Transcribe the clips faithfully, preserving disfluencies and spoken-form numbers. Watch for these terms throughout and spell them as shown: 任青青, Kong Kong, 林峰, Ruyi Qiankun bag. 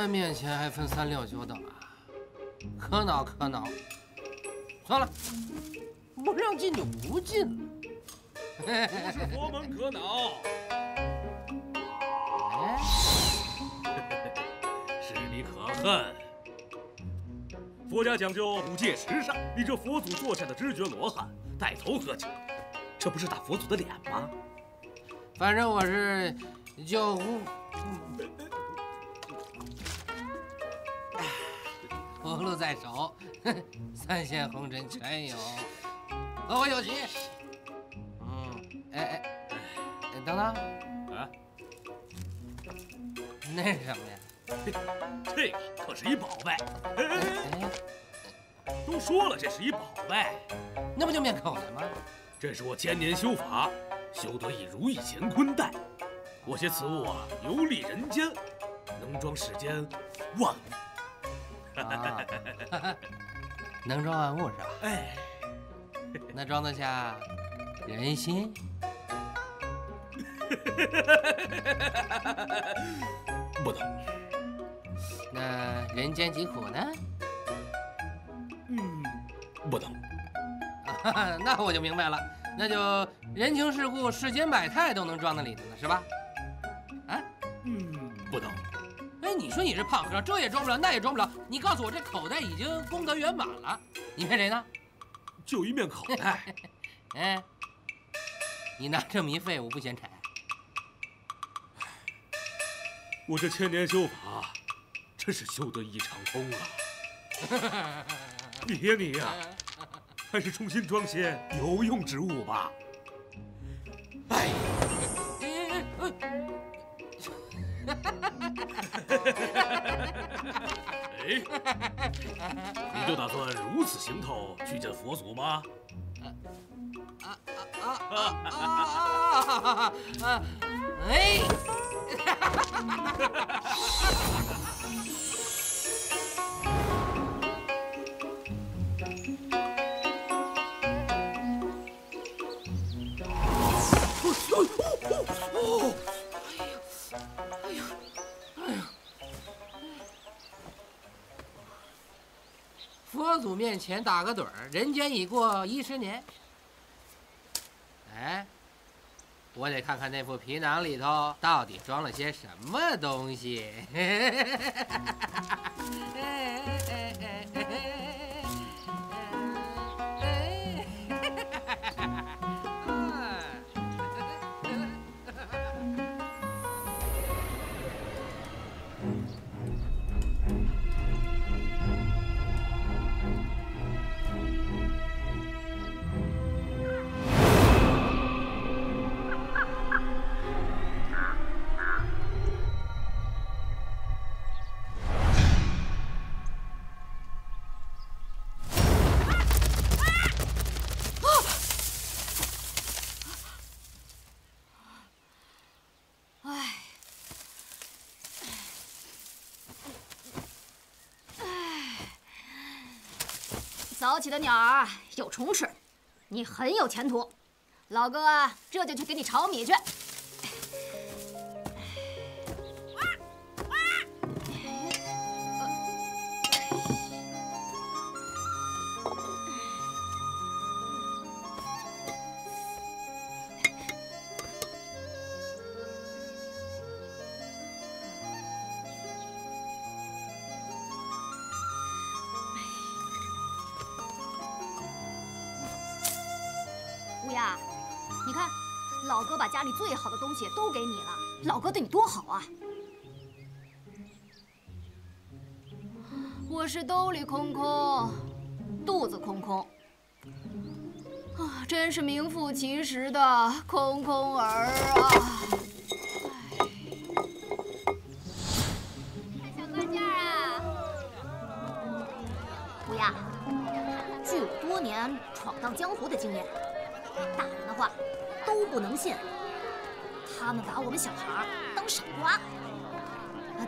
们面前还分三六九等啊！可恼可恼！算了，不让进就不进了。不是佛门可恼，是你可恨。佛家讲究五戒十善，你这佛祖座下的知觉罗汉带头喝酒，这不是打佛祖的脸吗？反正我是叫胡。 葫芦在手，三线红尘全有，和我有急。嗯，哎哎，等等，啊，那是什么呀？这个可是一宝贝。哎哎，都说了这是一宝贝，那不就灭口了吗？这是我千年修法，修得一如意乾坤袋。我携此物啊，游历人间，能装世间万物。 啊，能装万物是吧？哎，那装得下人心？不能。那人间疾苦呢？嗯，不能。啊，那我就明白了，那就人情世故、世间百态都能装在里头了，是吧？啊？嗯，不能。 哎，你说你这胖哥，这也装不了，那也装不了。你告诉我，这口袋已经功德圆满了，你骗谁呢？就一面口袋。哎，你拿这么一废物不嫌柴？我这千年修法，真是修得一场空啊！你呀你呀，还是重新装些有用之物吧。哎。 哎，你就打算如此行头去见佛祖吗？啊啊啊啊啊！哎！哦哎呦！哎呦！ 佛祖面前打个盹儿，人间已过一十年。哎，我得看看那副皮囊里头到底装了些什么东西。早起的鸟儿有虫吃，你很有前途，老哥这就去给你炒米去。家里最好的东西都给你了，老哥对你多好啊！我是兜里空空，肚子空空，啊，真是名副其实的空空儿啊！ 他们把我们小孩当傻瓜，啊，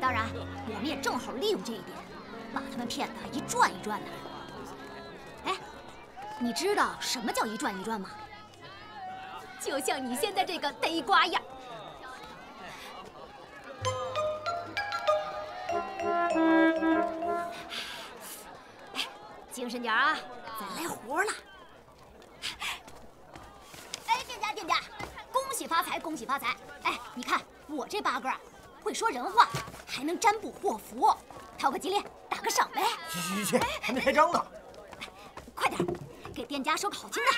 当然我们也正好利用这一点，把他们骗得一转一转的。哎，你知道什么叫一转一转吗？就像你现在这个呆瓜样。哎，精神点啊，咱来活了！哎，店家店家，恭喜发财，恭喜发财！哎，你看我这八哥会说人话，还能占卜祸福，淘个金链，打个赏呗！去去去去，还没开张呢！快点，给店家收个好金的。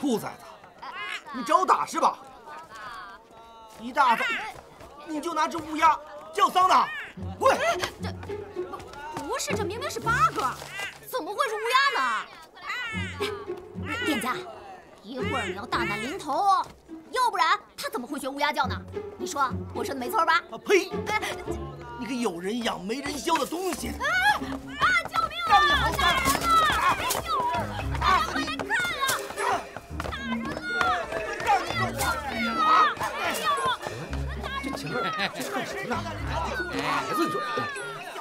兔崽子，你找打是吧？一大早你就拿只乌鸦叫桑拿，滚！这不是，这明明是八哥，怎么会是乌鸦呢？店家，一会儿你要大难临头哦，要不然他怎么会学乌鸦叫呢？你说我说的没错吧？啊呸！你个有人养没人教的东西！啊啊！救命啊！打人了！大人快来看！ 这干什么呢？孩子，你说，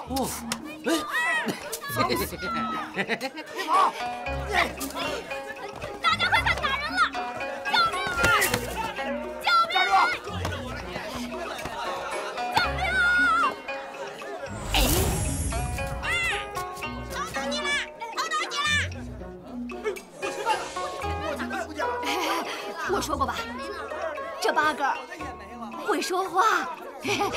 哦，哎，好，大家快看，打人了！救命啊！救命啊！救命啊！哎，找到你了，找到你了！我知道了，我讲，我说过吧，这八个。 会说话，混鬼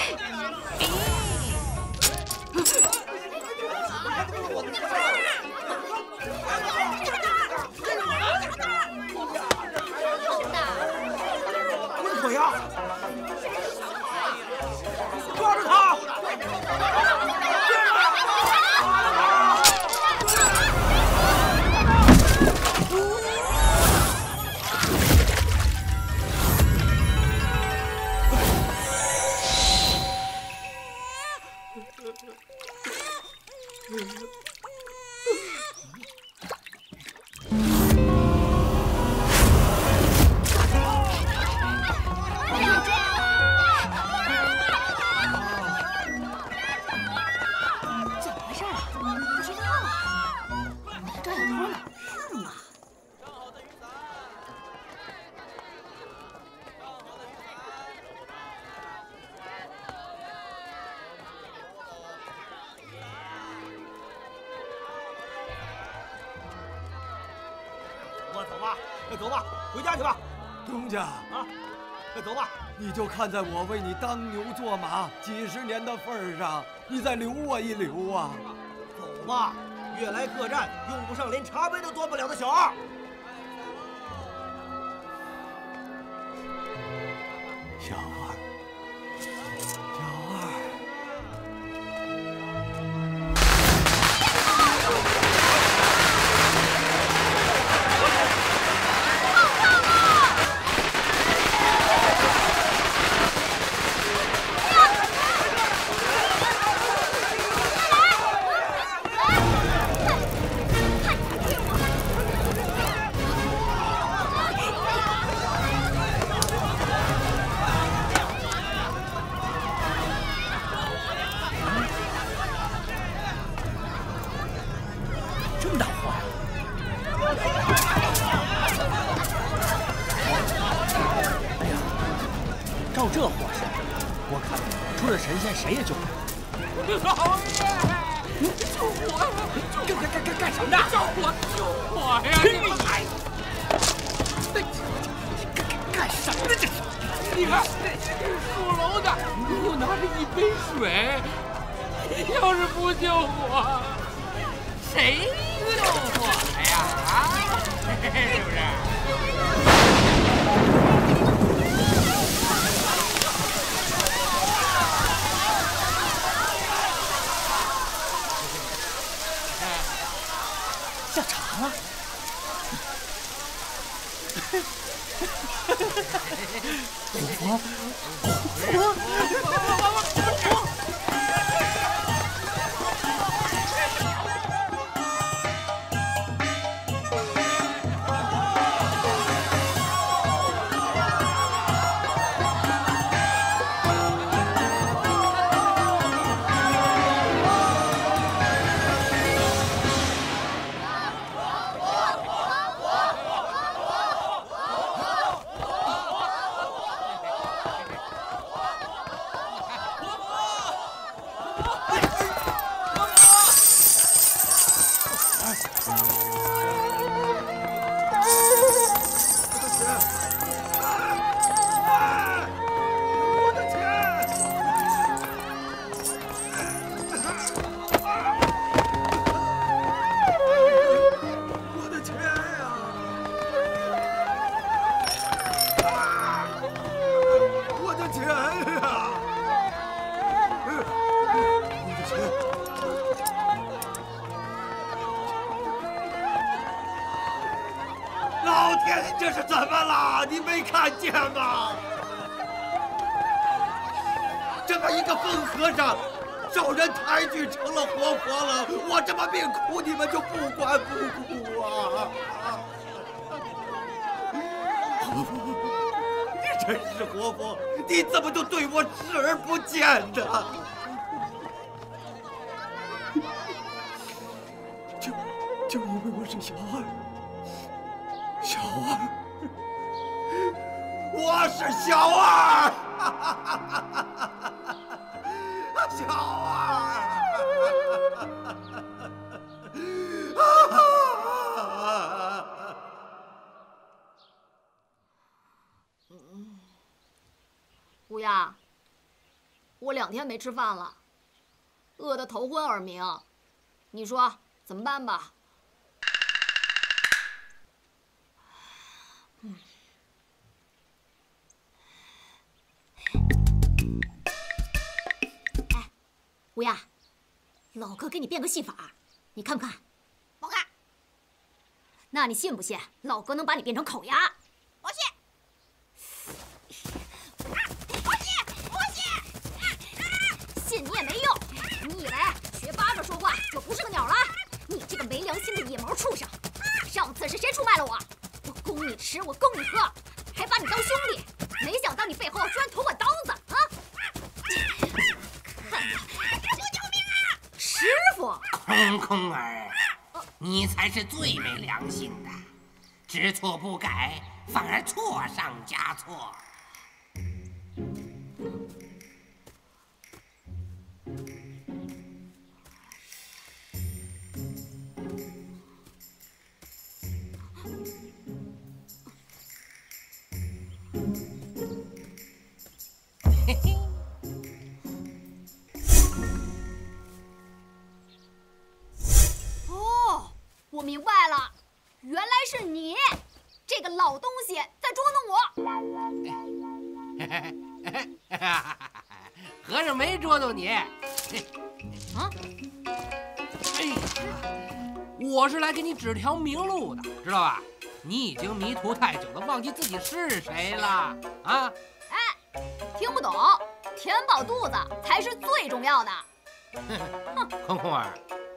啊！抓住他！就看在我为你当牛做马几十年的份上，你再留我一留啊！走吧，越来客栈用不上连茶杯都端不了的小二。小二，小二。放放我！乌鸦，我两天没吃饭了，饿得头昏耳鸣，你说怎么办吧？嗯。 乌鸦，老哥给你变个戏法，你看不看？不看。那你信不信老哥能把你变成烤鸭？我信。啊、我信，我信。啊啊、信你也没用。你以为学巴掌说话就不是个鸟了？你这个没良心的野毛畜生！上次是谁出卖了我？我供你吃，我供你喝，还把你当兄弟。没想到你背后居然捅我刀子啊！看看。 师傅，空空儿，你才是最没良心的，知错不改，反而错上加错。嘿嘿。 我明白了，原来是你这个老东西在捉弄我。和尚没捉弄你，啊！哎呀，我是来给你指条明路的，知道吧？你已经迷途太久了，忘记自己是谁了啊！哎，听不懂，填饱肚子才是最重要的。哼，空空儿。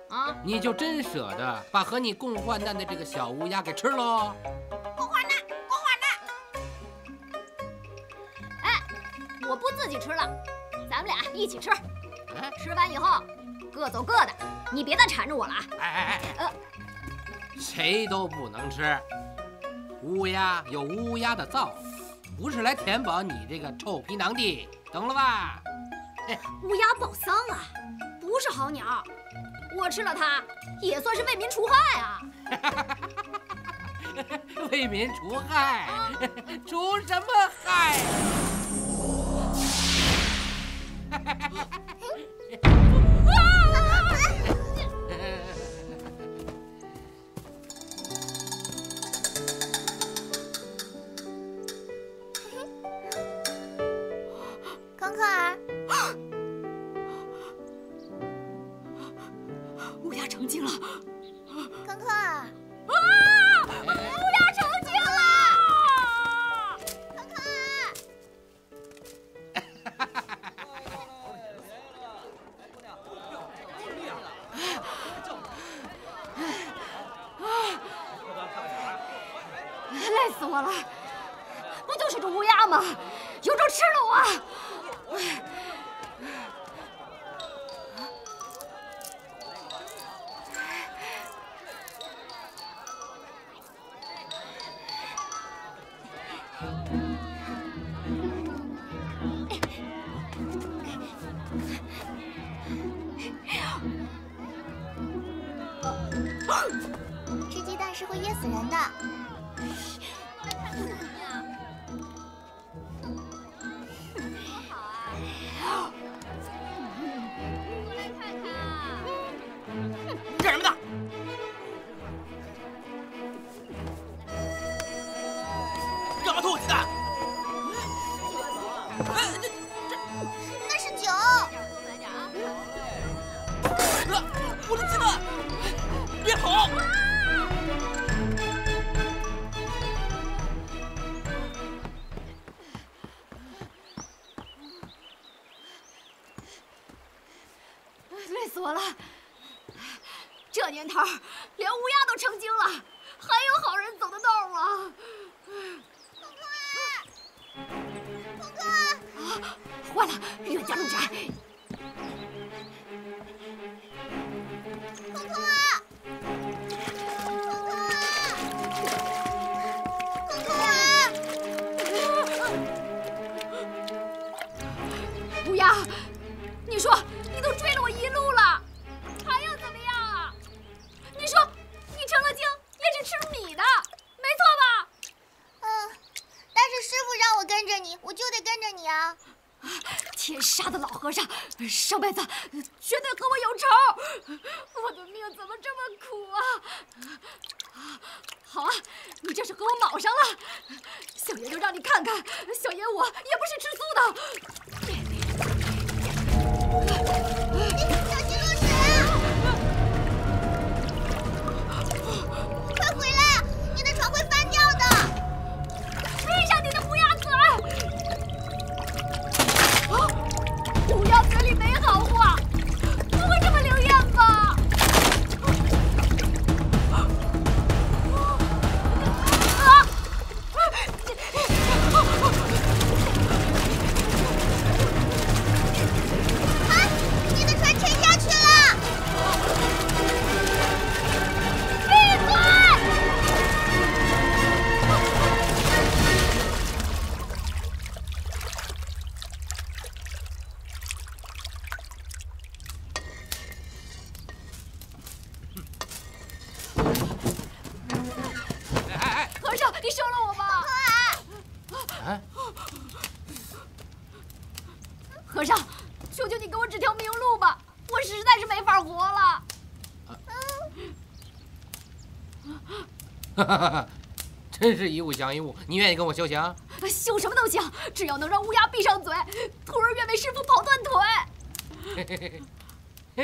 啊！你就真舍得把和你共患难的这个小乌鸦给吃喽？共患难，共患难！哎，我不自己吃了，咱们俩一起吃。哎、吃完以后各走各的，你别再缠着我了啊！哎哎哎！呃，谁都不能吃。乌鸦有乌鸦的造化，不是来填饱你这个臭皮囊的，懂了吧？哎、乌鸦宝桑啊，不是好鸟。 我吃了它，也算是为民除害啊！为民除害，啊、除什么害？康康儿。 成精了，康康啊！啊！乌鸦成精了，康康啊！累死我了！不就是只乌鸦吗？有种吃了我！饭是会噎死人的。多好啊！过来看看啊！你干什么的？你干嘛偷我鸡蛋？哎，这这那是酒。多买点啊！我的鸡蛋！ 别跑！累死我了！这年头，连乌鸦都成精了，还有好人走得动吗？哥哥，哥哥！啊，坏了，远家路窄。 你说你都追了我一路了，还要怎么样啊？你说你成了精也是吃米的，没错吧？嗯，但是师傅让我跟着你，我就得跟着你啊！天杀的老和尚，上辈子绝对和我有仇！我的命怎么这么苦啊？好啊，你这是和我卯上了。小爷就让你看看，小爷我也不是吃素的。 真是一物降一物，你愿意跟我修行？修什么都行，只要能让乌鸦闭上嘴，徒儿愿为师父跑断腿。哎，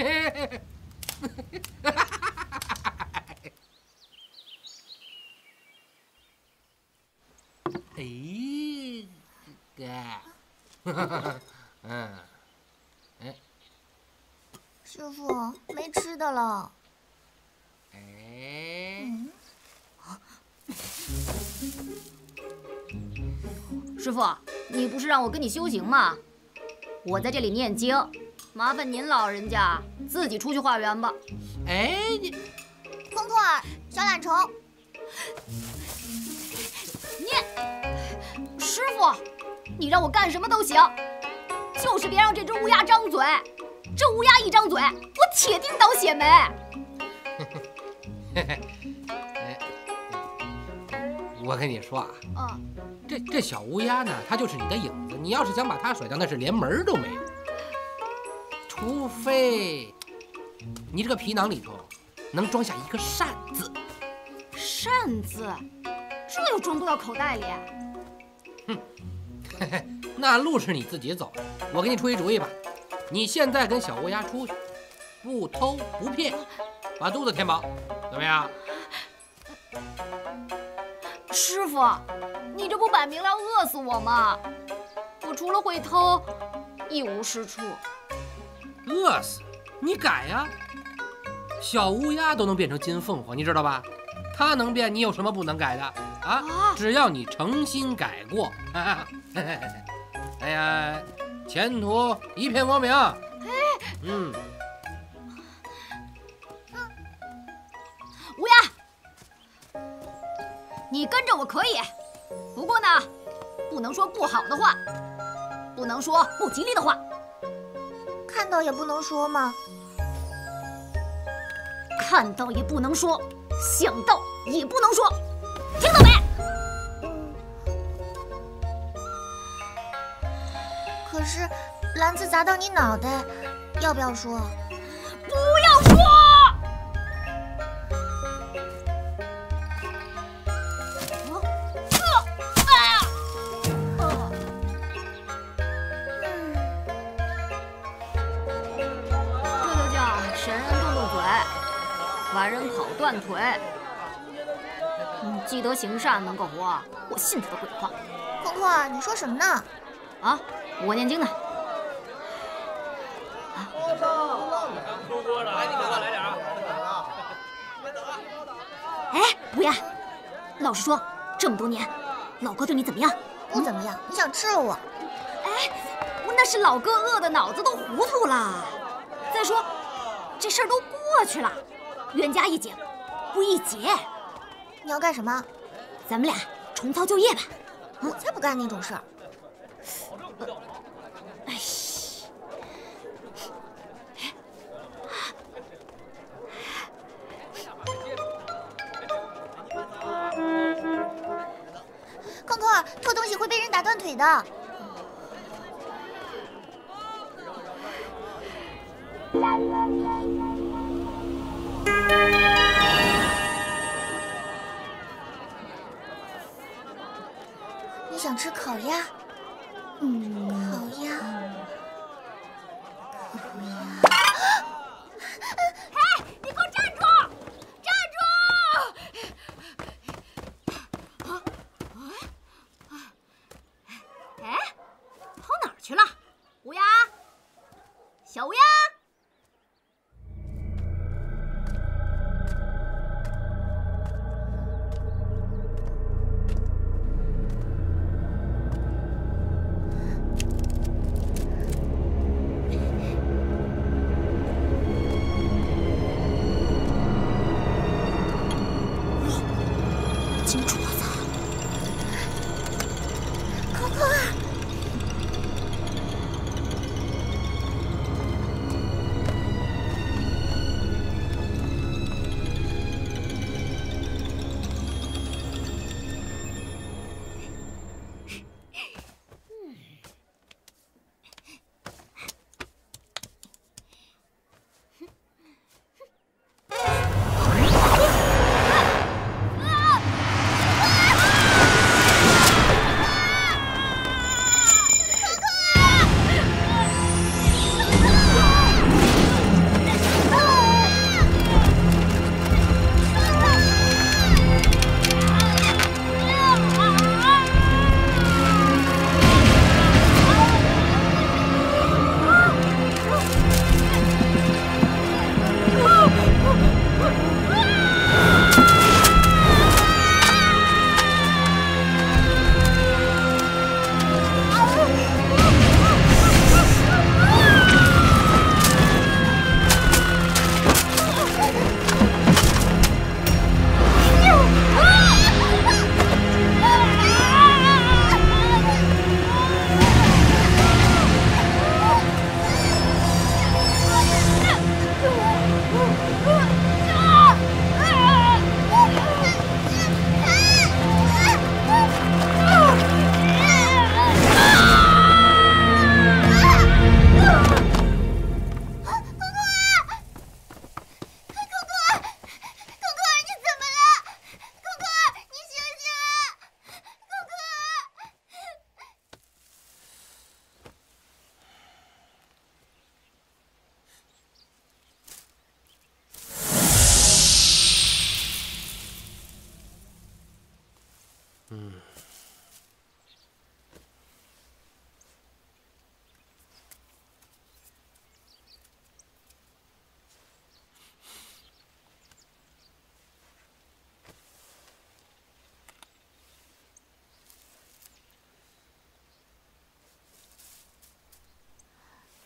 哥，嗯，哎，师父没吃的了。哎。嗯 师父，你不是让我跟你修行吗？我在这里念经，麻烦您老人家自己出去化缘吧。哎，你，空空儿，小懒虫，念。师父，你让我干什么都行，就是别让这只乌鸦张嘴。这乌鸦一张嘴，我铁定倒血霉。我跟你说啊，嗯，这这小乌鸦呢，它就是你的影子。你要是想把它甩掉，那是连门都没有。除非你这个皮囊里头能装下一个扇子。扇子，这又装不到口袋里。哼，嘿嘿，那路是你自己走的。我给你出一主意吧，你现在跟小乌鸦出去，不偷不骗，把肚子填饱，怎么样？ 师傅，你这不摆明了要饿死我吗？我除了会偷，一无是处。饿死？你改呀！小乌鸦都能变成金凤凰，你知道吧？它能变，你有什么不能改的啊？啊只要你诚心改过，啊、哎呀，前途一片光明。哎，嗯。乌鸦。 你跟着我可以，不过呢，不能说不好的话，不能说不吉利的话。看到也不能说吗？看到也不能说，想到也不能说，听到没？可是篮子砸到你脑袋，要不要说？不要说！哦，这，哎呀，哦，嗯，这就叫神人动动嘴，凡人跑断腿。 积德行善能够活，我信他的鬼话。坤坤，你说什么呢？啊，我念经呢。啊，出锅了！哎，你赶快来点啊！别等了，别等了！哎，不要！老实说，这么多年，老哥对你怎么样？不怎么样，你想吃了我？哎，那是老哥饿的脑子都糊涂了。再说，这事儿都过去了，冤家宜解不宜结。 你要干什么？咱们俩重操旧业吧！我才不干那种事儿。哎，坤坤，偷东西会被人打断腿的。嗯 你想吃烤鸭？嗯，烤鸭，烤鸭。哎，你给我站住！站住！啊啊！哎，跑哪儿去了？乌鸦，小乌鸦。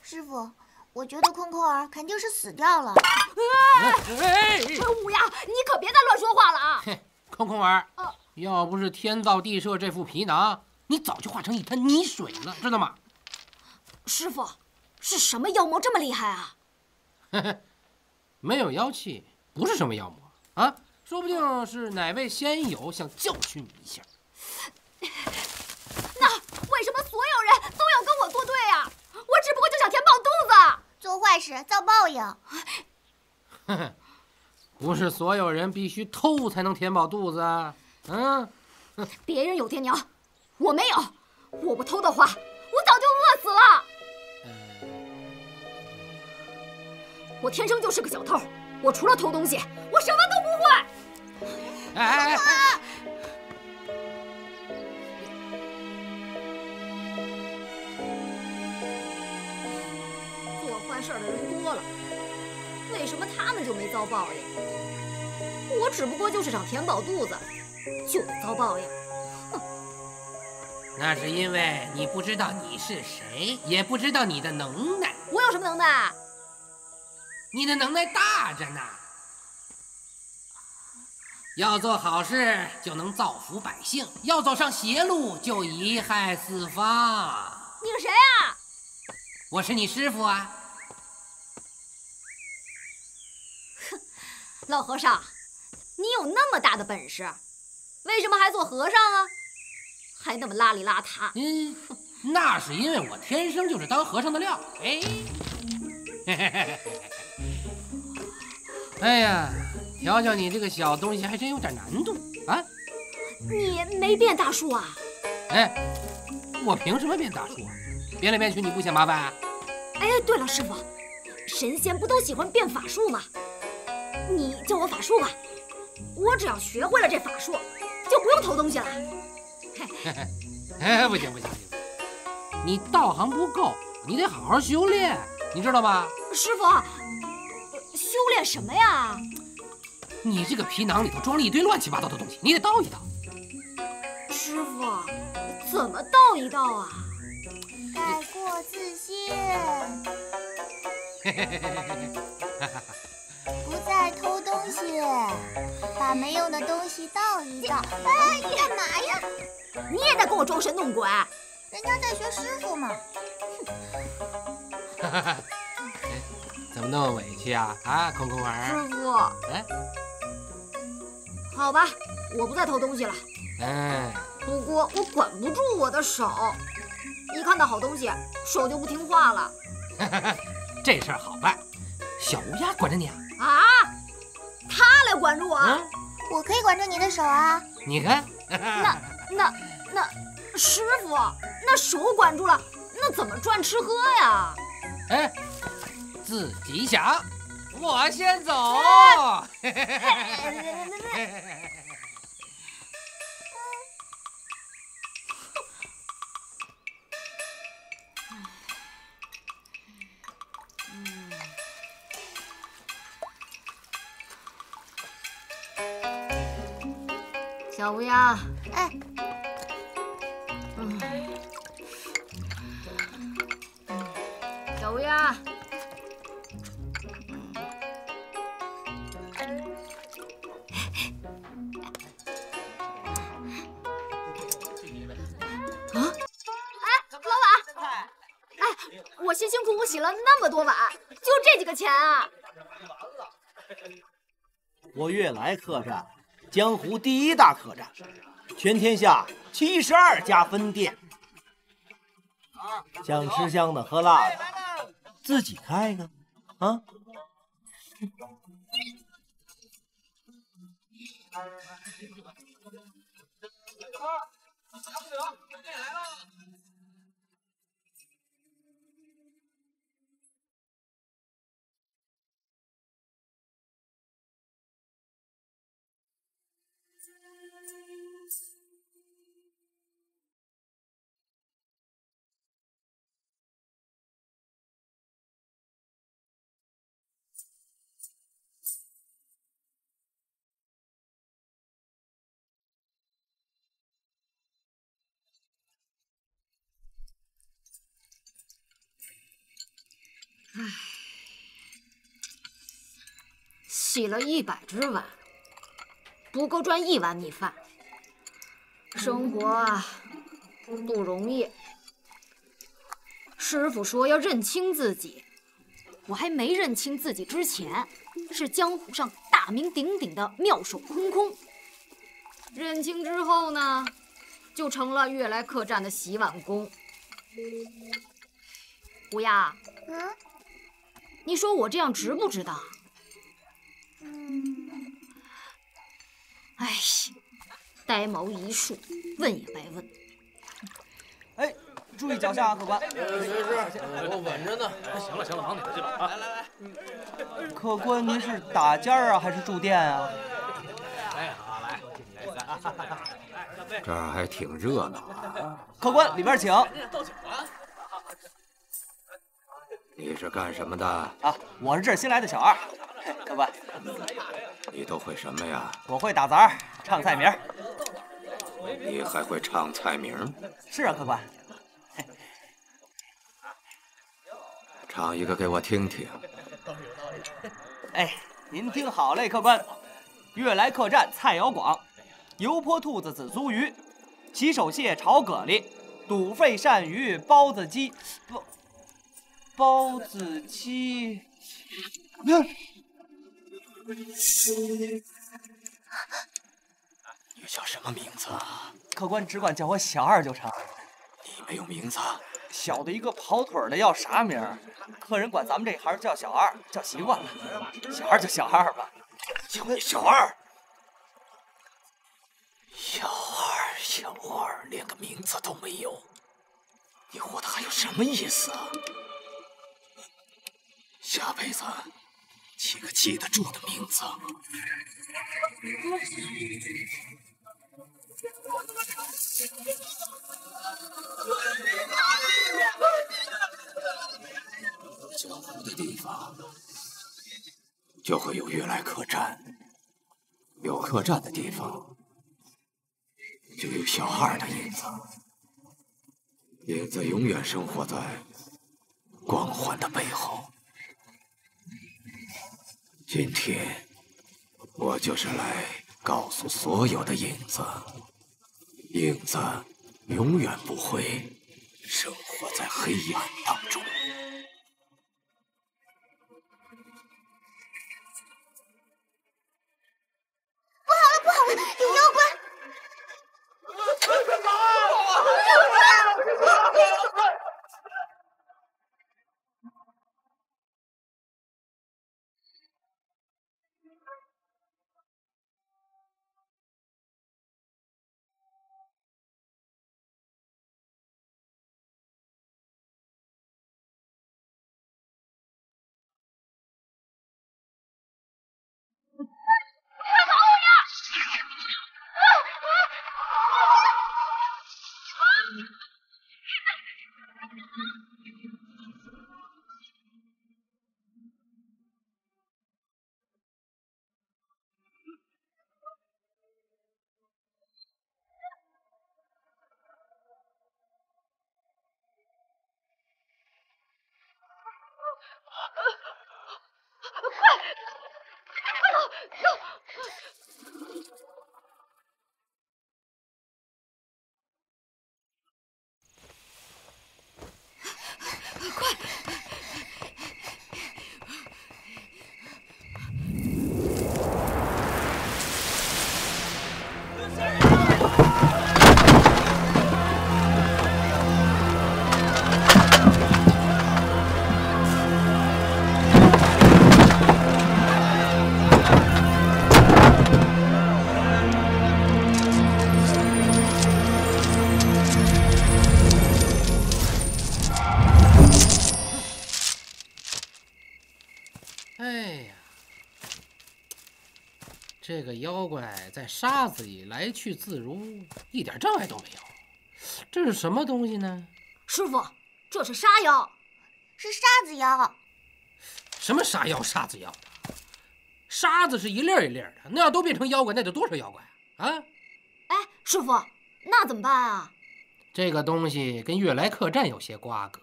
师傅，我觉得坤坤儿肯定是死掉了。哎，哎乌鸦，你可别再乱说话了啊！坤坤儿，啊、要不是天造地设这副皮囊，你早就化成一滩泥水了，知道吗？师傅，是什么妖魔这么厉害啊？没有妖气，不是什么妖魔啊，说不定是哪位仙友想教训你一下。那为什么所有人都要跟我作对啊？我只不过就想填饱肚子，做坏事遭报应。哼哼，不是所有人必须偷才能填饱肚子啊。嗯，别人有爹娘，我没有。我不偷的话，我早就饿死了。嗯、我天生就是个小偷。 我除了偷东西，我什么都不会。哎哎哎！做坏事的人多了，为什么他们就没遭报应？我只不过就是想填饱肚子，就得遭报应。哼！那是因为你不知道你是谁，也不知道你的能耐。我有什么能耐？ 你的能耐大着呢，要做好事就能造福百姓，要走上邪路就贻害四方。你是谁啊？我是你师傅啊！哼，老和尚，你有那么大的本事，为什么还做和尚啊？还那么邋里邋遢。嗯，那是因为我天生就是当和尚的料。哎，嘿嘿嘿嘿。 哎呀，调教你这个小东西还真有点难度啊！你没变大树啊？哎，我凭什么变大树啊？变来变去你不嫌麻烦啊？哎，对了，师傅，神仙不都喜欢变法术吗？你教我法术吧，我只要学会了这法术，就不用偷东西了。哎，哎，不行不行不行，你道行不够，你得好好修炼，你知道吧？师傅。 修炼什么呀？你这个皮囊里头装了一堆乱七八糟的东西，你得倒一倒。师傅，怎么倒一倒啊？改过自新，不再偷东西，把没用的东西倒一倒。哎，你干嘛呀？你也在跟我装神弄鬼？人家在学师傅嘛。哈哈。 怎么那么委屈啊啊，空空儿！师傅，哎，好吧，我不再偷东西了。哎，不过我管不住我的手，一看到好东西，手就不听话了。这事儿好办，小乌鸦管着你啊！啊，他来管着我？啊、我可以管着你的手啊！你看，那那那，师傅，那手管住了，那怎么赚吃喝呀？哎。 自己想，我先走。小乌鸦，哎，小乌鸦。 我辛辛苦苦洗了那么多碗，就这几个钱啊！我悦来客栈，江湖第一大客栈，全天下七十二家分店。想吃香的喝辣的，自己开个啊！唉，洗了一百只碗，不够赚一碗米饭。生活啊，不容易。师傅说要认清自己，我还没认清自己之前，是江湖上大大名鼎鼎的妙手空空。认清之后呢，就成了悦来客栈的洗碗工。乌鸦，嗯，你说我这样值不值当？嗯，哎呀，呆毛一束，问也白问。哎。 注意脚下，客官。是是是，我稳着呢。行了行了，忙你的去吧啊！来来来，客官您是打尖儿啊，还是住店啊？哎，好来，来这儿还挺热闹啊。客官，里边请。倒酒啊！你是干什么的？啊，我是这儿新来的小二。客官，你都会什么呀？我会打杂，唱菜名。你还会唱菜名？是啊，客官。 唱一个给我听听。哎，您听好嘞，客官。悦来客栈菜肴广：油泼兔子紫苏鱼，洗手蟹炒蛤蜊，肚肺鳝鱼包子鸡，包包子鸡。你叫什么名字啊？客官只管叫我小二就成。你没有名字。 小的一个跑腿的要啥名？客人管咱们这行叫小二，叫习惯了。小二就小二吧。叫你小二，小二，小二，连个名字都没有，你活的还有什么意思啊？下辈子起个记得住的名字。江湖的地方就会有悦来客栈，有客栈的地方就有小二的影子，影子永远生活在光环的背后。今天我就是来告诉所有的影子。 影子永远不会生活在黑暗当中。不好了，不好了，有妖怪！有妖怪！这个妖怪在沙子里来去自如，一点障碍都没有。这是什么东西呢？师傅，这是沙妖，是沙子妖。什么沙妖、沙子妖？沙子是一粒一粒的，那要都变成妖怪，那得多少妖怪啊！啊！哎，师傅，那怎么办啊？这个东西跟悦来客栈有些瓜葛，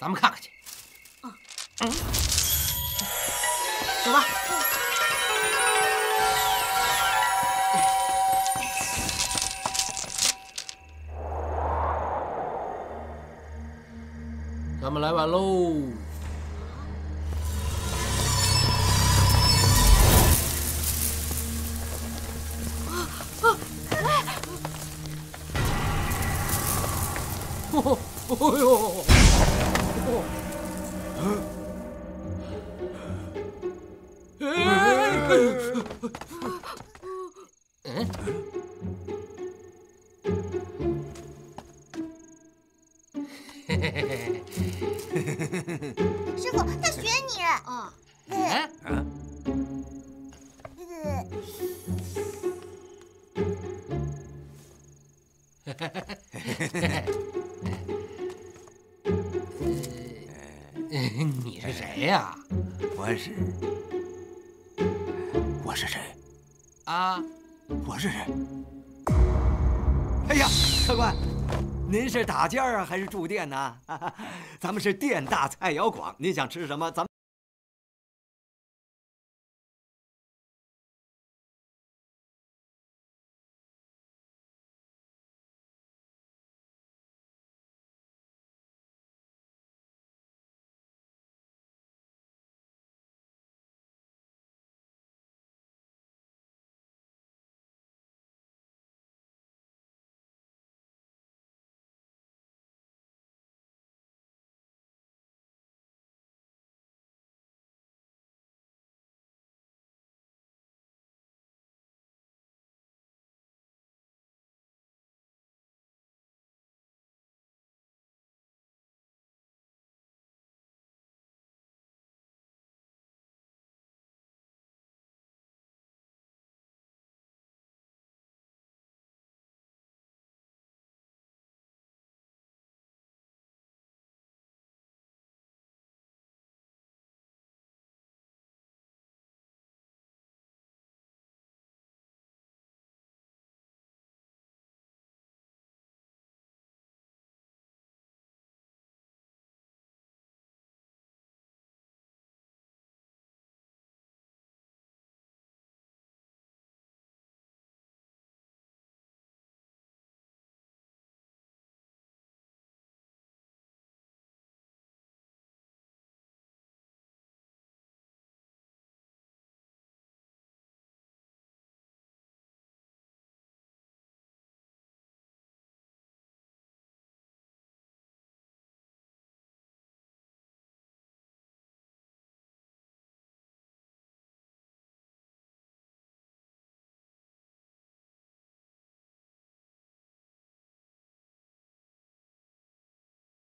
咱们看看去。啊。嗯。 走吧。咱们来晚喽。哎呦！哎！嘿嘿嘿嘿！师傅，他学你。啊！啊！ 你是谁呀？我是，我是谁？啊，我是谁？哎呀，客官，您是打尖啊，还是住店呢？咱们是店大菜肴广，您想吃什么？咱们。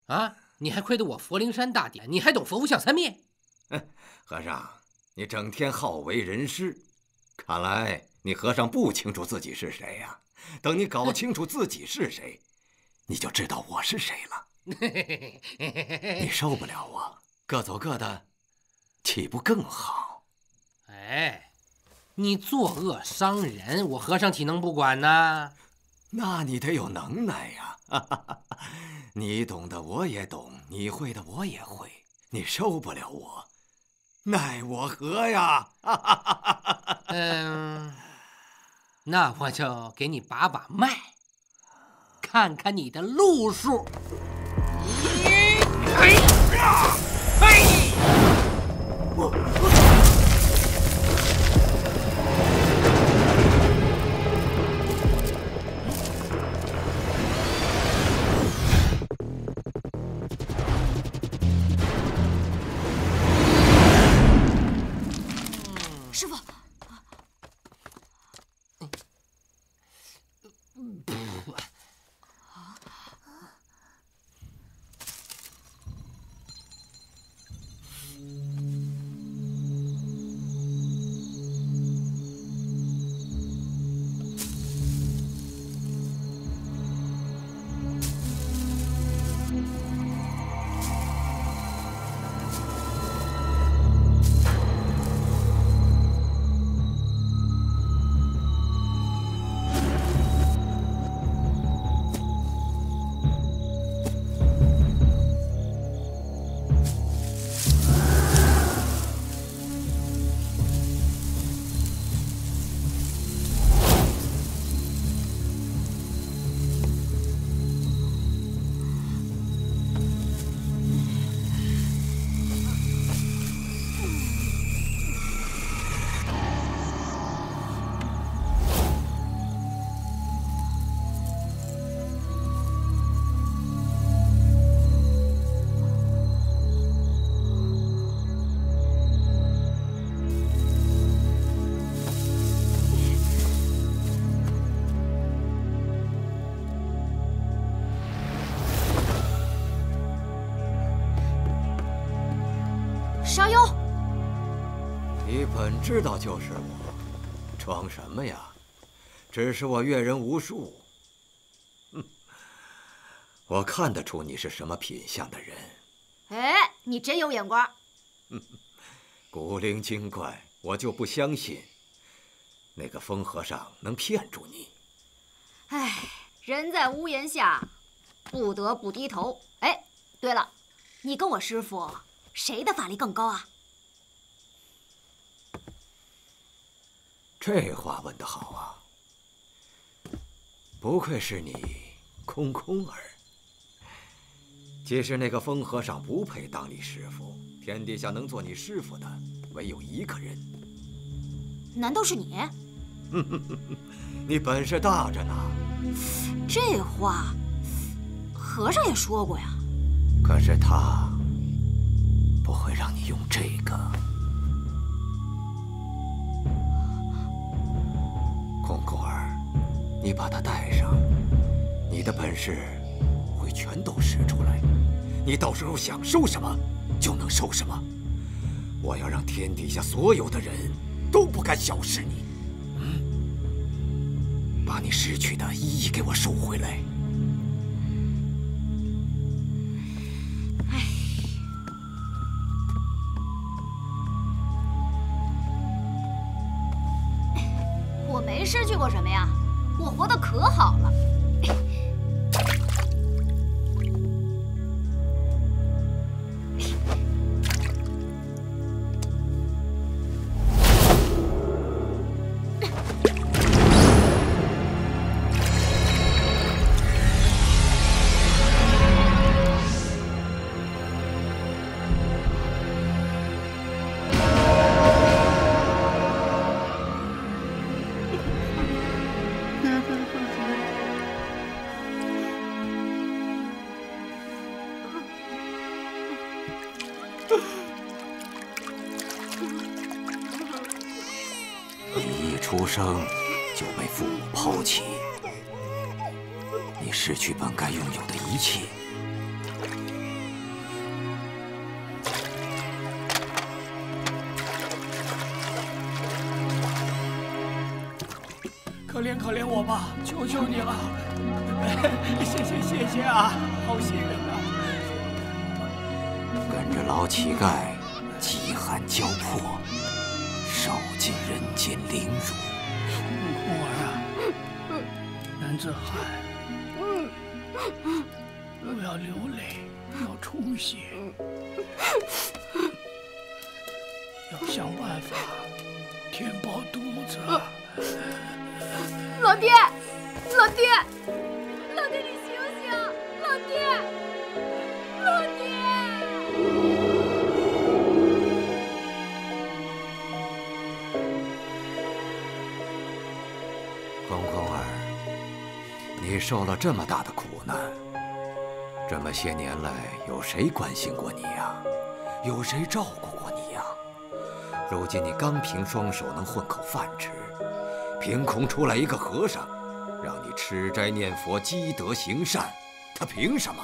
啊！你还亏得我佛灵山大典，你还懂佛无想三灭？和尚，你整天好为人师，看来你和尚不清楚自己是谁呀、啊。等你搞清楚自己是谁，你就知道我是谁了。你受不了我，各走各的，岂不更好？哎，你作恶伤人，我和尚岂能不管呢？那你得有能耐呀、啊！你懂的我也懂，你会的我也会，你受不了我，奈我何呀？嗯，那我就给你把把脉，看看你的路数。哎呀！哎！我我。知道就是我，装什么呀？只是我阅人无数。哼，我看得出你是什么品相的人。哎，你真有眼光。哼，古灵精怪，我就不相信那个疯和尚能骗住你。哎，人在屋檐下，不得不低头。哎，对了，你跟我师父谁的法力更高啊？ 这话问得好啊！不愧是你，空空儿。其实那个疯和尚不配当你师傅，天底下能做你师傅的，唯有一个人。难道是你？你本事大着呢。这话，和尚也说过呀。可是他不会让你用这个。 空空儿，你把它带上，你的本事会全都使出来，你到时候想收什么就能收什么。我要让天底下所有的人都不敢小视你。嗯，把你失去的一一给我收回来。哎。 没失去过什么呀？我活得可好了。出生就被父母抛弃，你失去本该拥有的一切。可怜可怜我吧，求求你了！谢谢谢谢啊，好心人啊！跟着老乞丐，饥寒交迫。 受尽人间凌辱，空空儿啊，男子汉，不要流泪，要出息，要想办法填饱肚子。老爹，老爹，老爹，你醒醒！老爹，老爹。 你受了这么大的苦难，这么些年来，有谁关心过你呀？有谁照顾过你呀？如今你刚凭双手能混口饭吃，凭空出来一个和尚，让你吃斋念佛、积德行善，他凭什么？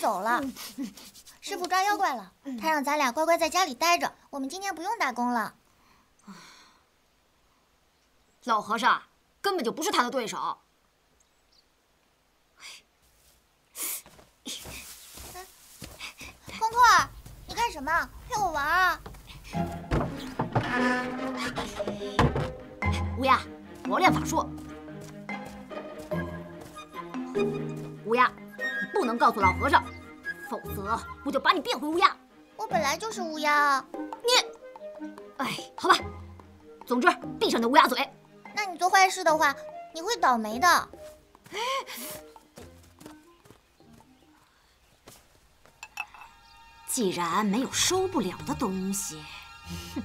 走了，师傅抓妖怪了，他让咱俩乖乖在家里待着，我们今天不用打工了。老和尚根本就不是他的对手。空空儿，你干什么？陪我玩啊！乌鸦，我练法术。乌鸦，不能告诉老和尚。 否则我就把你变回乌鸦。我本来就是乌鸦啊！你，哎，好吧，总之闭上你的乌鸦嘴。那你做坏事的话，你会倒霉的。既然没有收不了的东西，哼。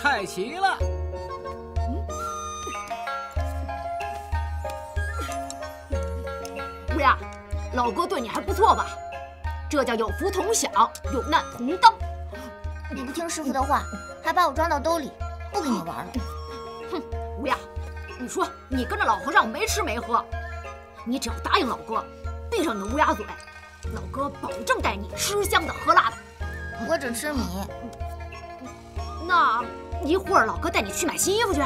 菜齐了，乌鸦，老哥对你还不错吧？这叫有福同享，有难同当。你不听师傅的话，还把我装到兜里，不跟你玩了。哼，乌鸦，你说你跟着老和尚没吃没喝，你只要答应老哥，闭上你的乌鸦嘴，老哥保证带你吃香的喝辣的。我只吃米。 那一会儿老哥带你去买新衣服去。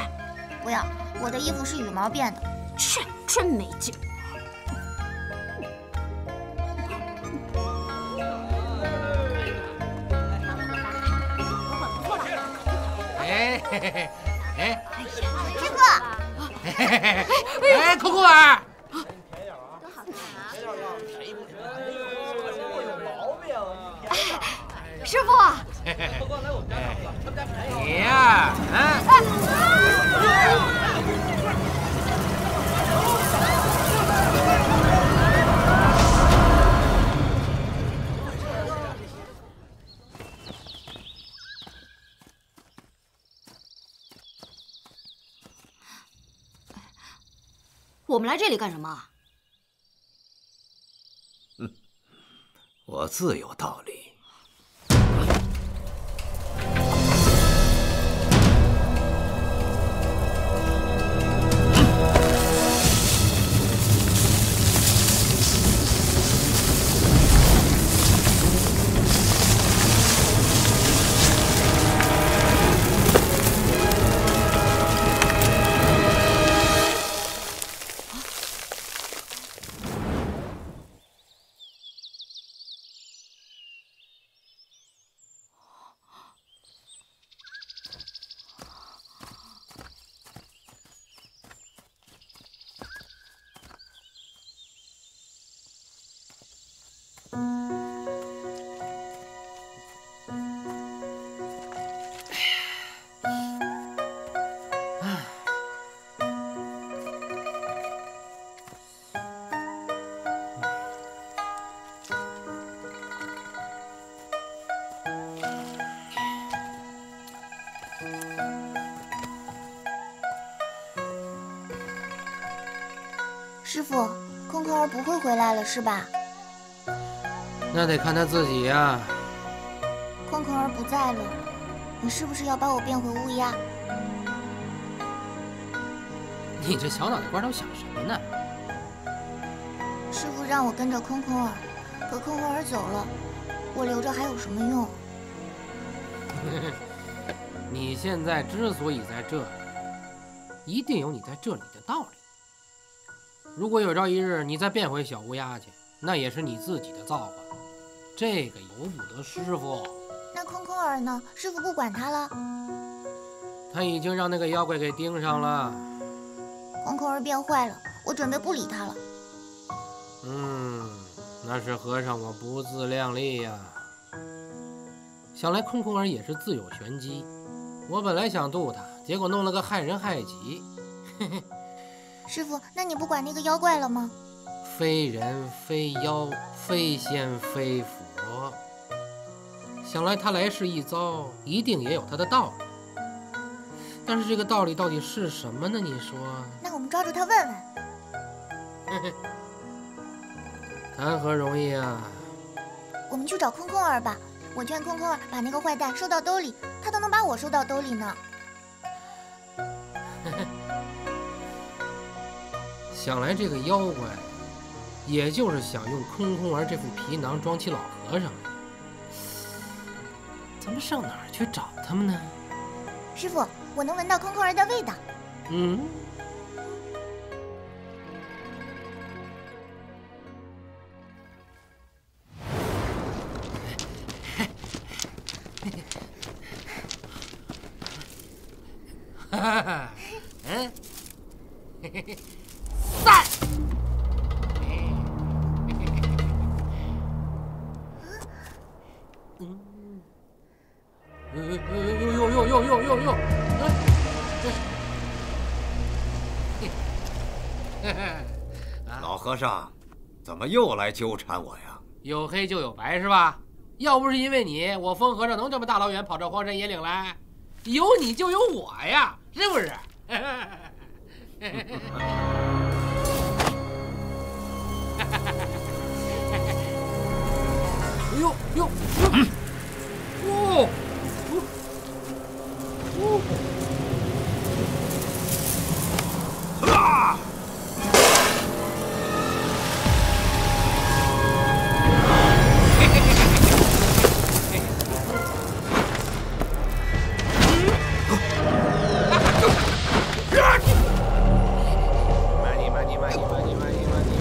不要，我的衣服是羽毛变的。切，真没劲。哎嘿嘿嘿，哎，师傅。哎，哎，扣扣儿。便宜点啊！多好看啊！便宜不便宜？有毛病啊！师傅。 你呀，我们来这里干什么？嗯，我自有道理。 师傅，空空儿不会回来了是吧？那得看他自己呀。空空儿不在了，你是不是要把我变回乌鸦？你这小脑袋瓜都想什么呢？师傅让我跟着空空儿，可空空儿走了，我留着还有什么用？你现在之所以在这，一定有你在这里的道理。如果有朝一日你再变回小乌鸦去，那也是你自己的造化，这个由不得师傅。那空空儿呢？师傅不管他了？他已经让那个妖怪给盯上了。空空儿变坏了，我准备不理他了。嗯，那是和尚我不自量力呀。想来空空儿也是自有玄机。我本来想渡他，结果弄了个害人害己。嘿嘿。师傅，那你不管那个妖怪了吗？非人非妖非仙非佛，想来他来世一遭，一定也有他的道理。但是这个道理到底是什么呢？你说？那我们抓住他问问。嘿嘿，谈何容易啊！我们去找空空儿吧。我劝空空儿把那个坏蛋收到兜里，他都能把我收到兜里呢。想来这个妖怪。 也就是想用空空儿这副皮囊装起老和尚来，咱们上哪儿去找他们呢？师傅，我能闻到空空儿的味道。嗯。哈哈哈！嗯，嘿嘿嘿，散。 老和尚，怎么又来纠缠我呀？有黑就有白是吧？要不是因为你，我疯和尚能这么大老远跑到荒山野岭来？有你就有我呀，是不是？哎呦呦呦！ 哦哦哦！啊！嘿嘿嘿嘿嘿！啊！慢点，慢点，慢点，慢点，慢点，慢点。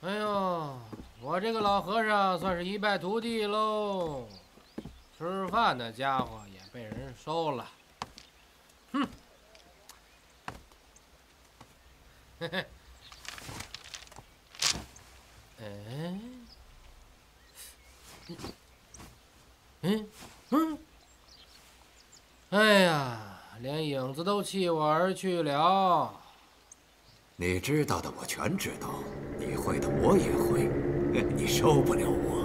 哎呦，我这个老和尚算是一败涂地喽！吃饭的家伙也被人收了，哼！嘿嘿，哎，嗯嗯，哎呀，连影子都弃我而去了。你知道的，我全知道。 你会的我也会，你收不了我。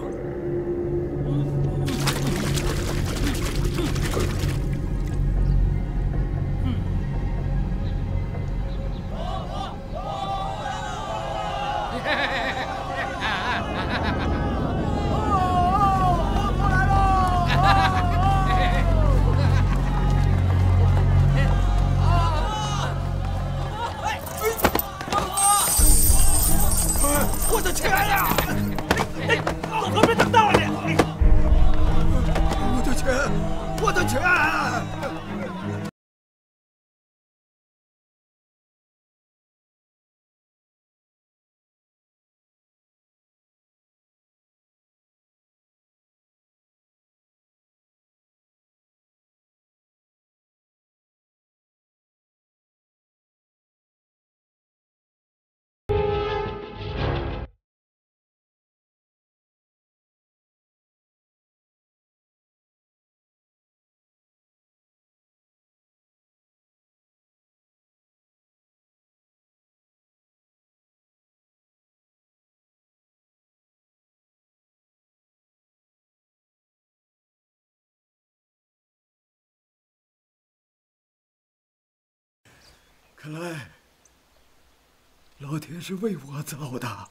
看来老天是为我造的。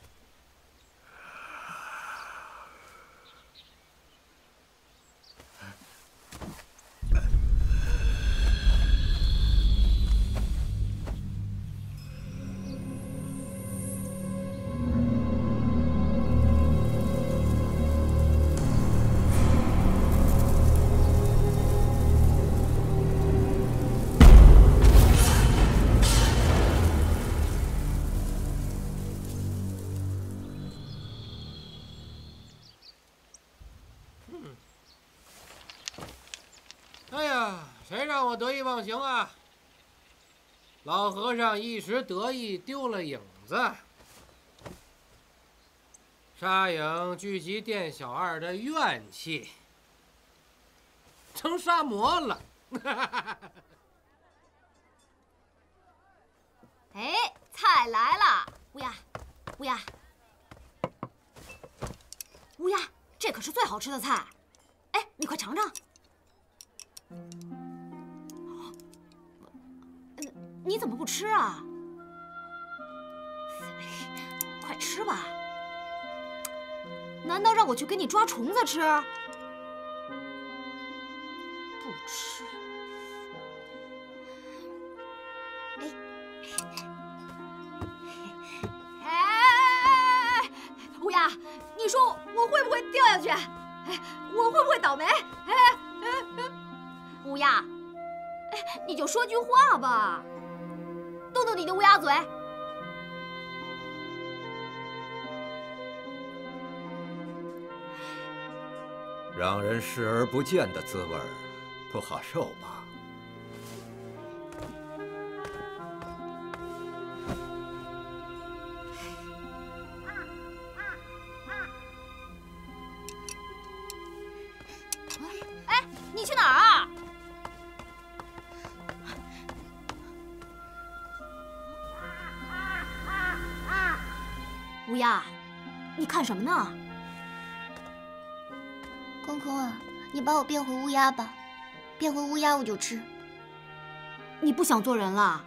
谁让我得意忘形啊！老和尚一时得意丢了影子。沙影聚集店小二的怨气，成沙魔了。哎，菜来了！乌鸦，乌鸦，乌鸦，这可是最好吃的菜！哎，你快尝尝。 你怎么不吃啊？快吃吧！难道让我去给你抓虫子吃？不吃。哎，哎，乌鸦，你说我会不会掉下去？哎，我会不会倒霉？哎哎哎！乌鸦，哎，你就说句话吧。 动动你的乌鸦嘴！让人视而不见的滋味，不好受吧？哎，你去哪儿啊？ 乌鸦，你看什么呢？空空啊，你把我变回乌鸦吧，变回乌鸦我就吃。你不想做人了？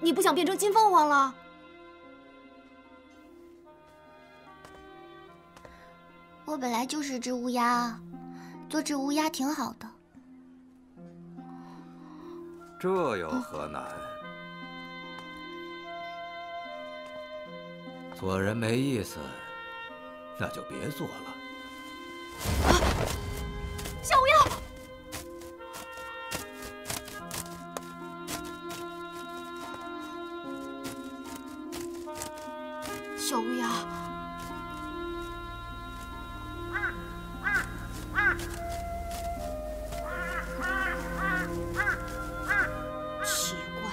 你不想变成金凤凰了？我本来就是只乌鸦啊，做只乌鸦挺好的。这有何难？嗯 做人没意思，那就别做了。啊！小乌鸦，小乌鸦，奇怪，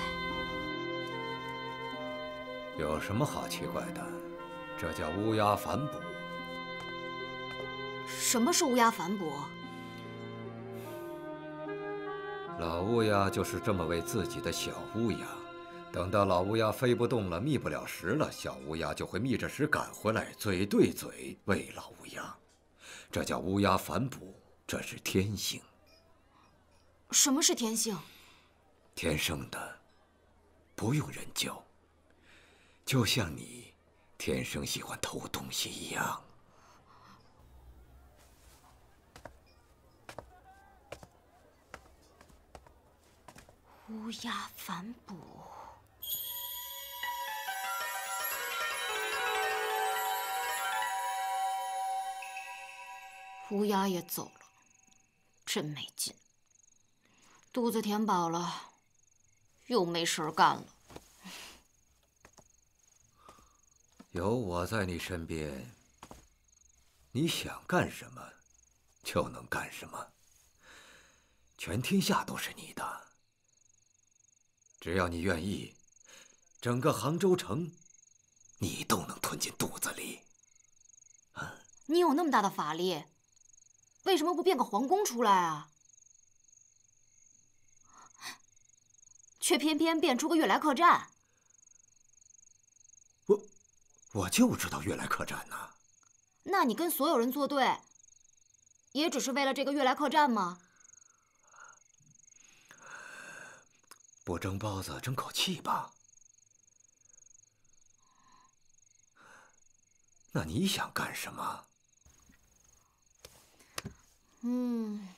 有什么好奇怪的？ 这叫乌鸦反哺。什么是乌鸦反哺？老乌鸦就是这么喂自己的小乌鸦，等到老乌鸦飞不动了、觅不了食了，小乌鸦就会觅着食赶回来，嘴对嘴喂老乌鸦。这叫乌鸦反哺，这是天性。什么是天性？天生的，不用人教。就像你。 天生喜欢偷东西一样，乌鸦反哺。乌鸦也走了，真没劲。肚子填饱了，又没事儿干了。 有我在你身边，你想干什么就能干什么。全天下都是你的，只要你愿意，整个杭州城你都能吞进肚子里。啊！你有那么大的法力，为什么不变个皇宫出来啊？却偏偏变出个悦来客栈。 我就知道悦来客栈呐，那你跟所有人作对，也只是为了这个悦来客栈吗？不蒸包子争口气吧？那你想干什么？嗯，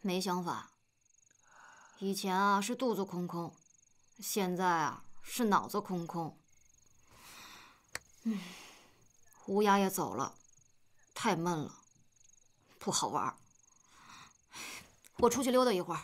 没想法。以前啊是肚子空空，现在啊是脑子空空。嗯，胡牙也走了，太闷了，不好玩。我出去溜达一会儿。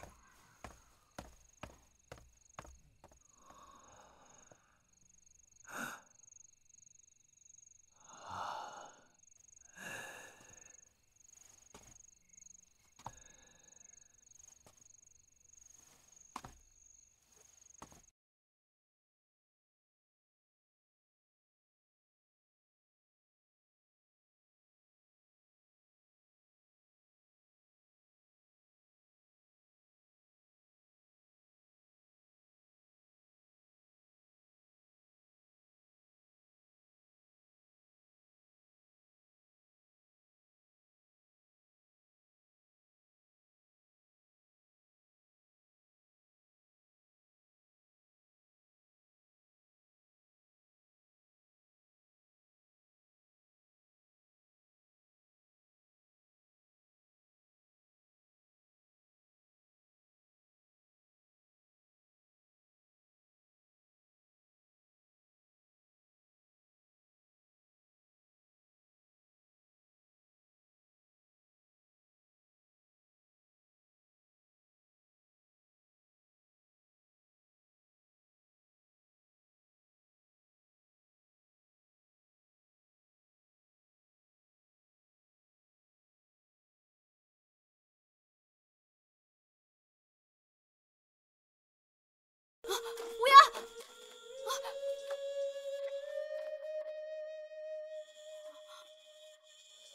乌鸦，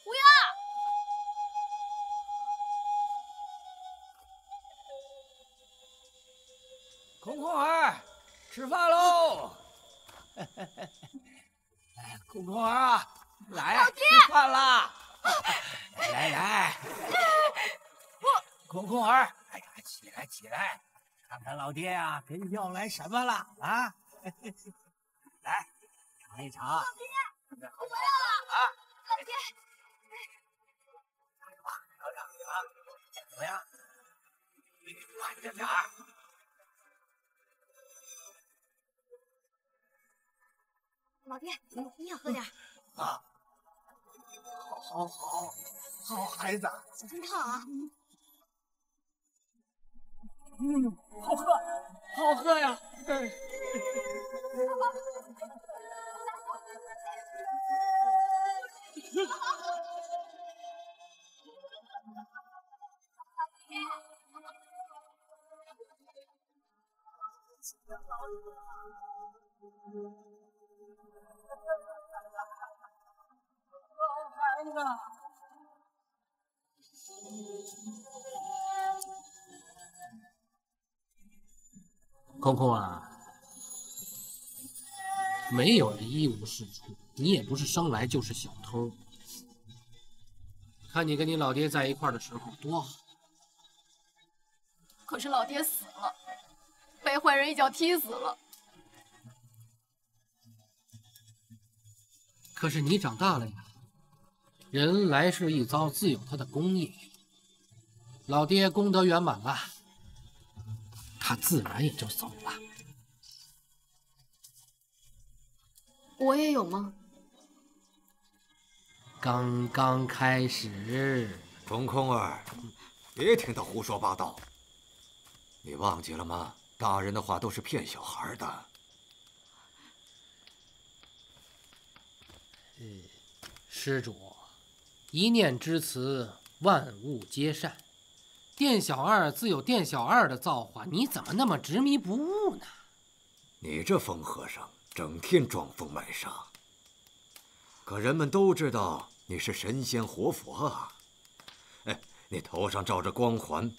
乌鸦，空空儿，吃饭喽！空空儿啊，来吃饭啦！来来，空空儿，哎呀，起来起来！ 看看老爹呀、啊，给你要来什么了啊？来，尝一尝。老爹，我回来了啊！老爹，尝尝吧，尝尝尝，怎么样？慢着点儿。老爹，你也喝点啊！好，好，好，好孩子。小心烫啊！ 嗯，好喝，好喝呀！嗯、好孩子。 空空啊，没有人一无是处，你也不是生来就是小偷。看你跟你老爹在一块的时候多好。可是老爹死了，被坏人一脚踢死了。可是你长大了呀，人来世一遭，自有他的功业。老爹功德圆满了。 他自然也就走了。我也有吗？刚刚开始。空空儿，别听他胡说八道。你忘记了吗？大人的话都是骗小孩的。嗯，施主，一念之慈，万物皆善。 店小二自有店小二的造化，你怎么那么执迷不悟呢？你这疯和尚，整天装疯卖傻。可人们都知道你是神仙活佛啊！哎，你头上罩着光环，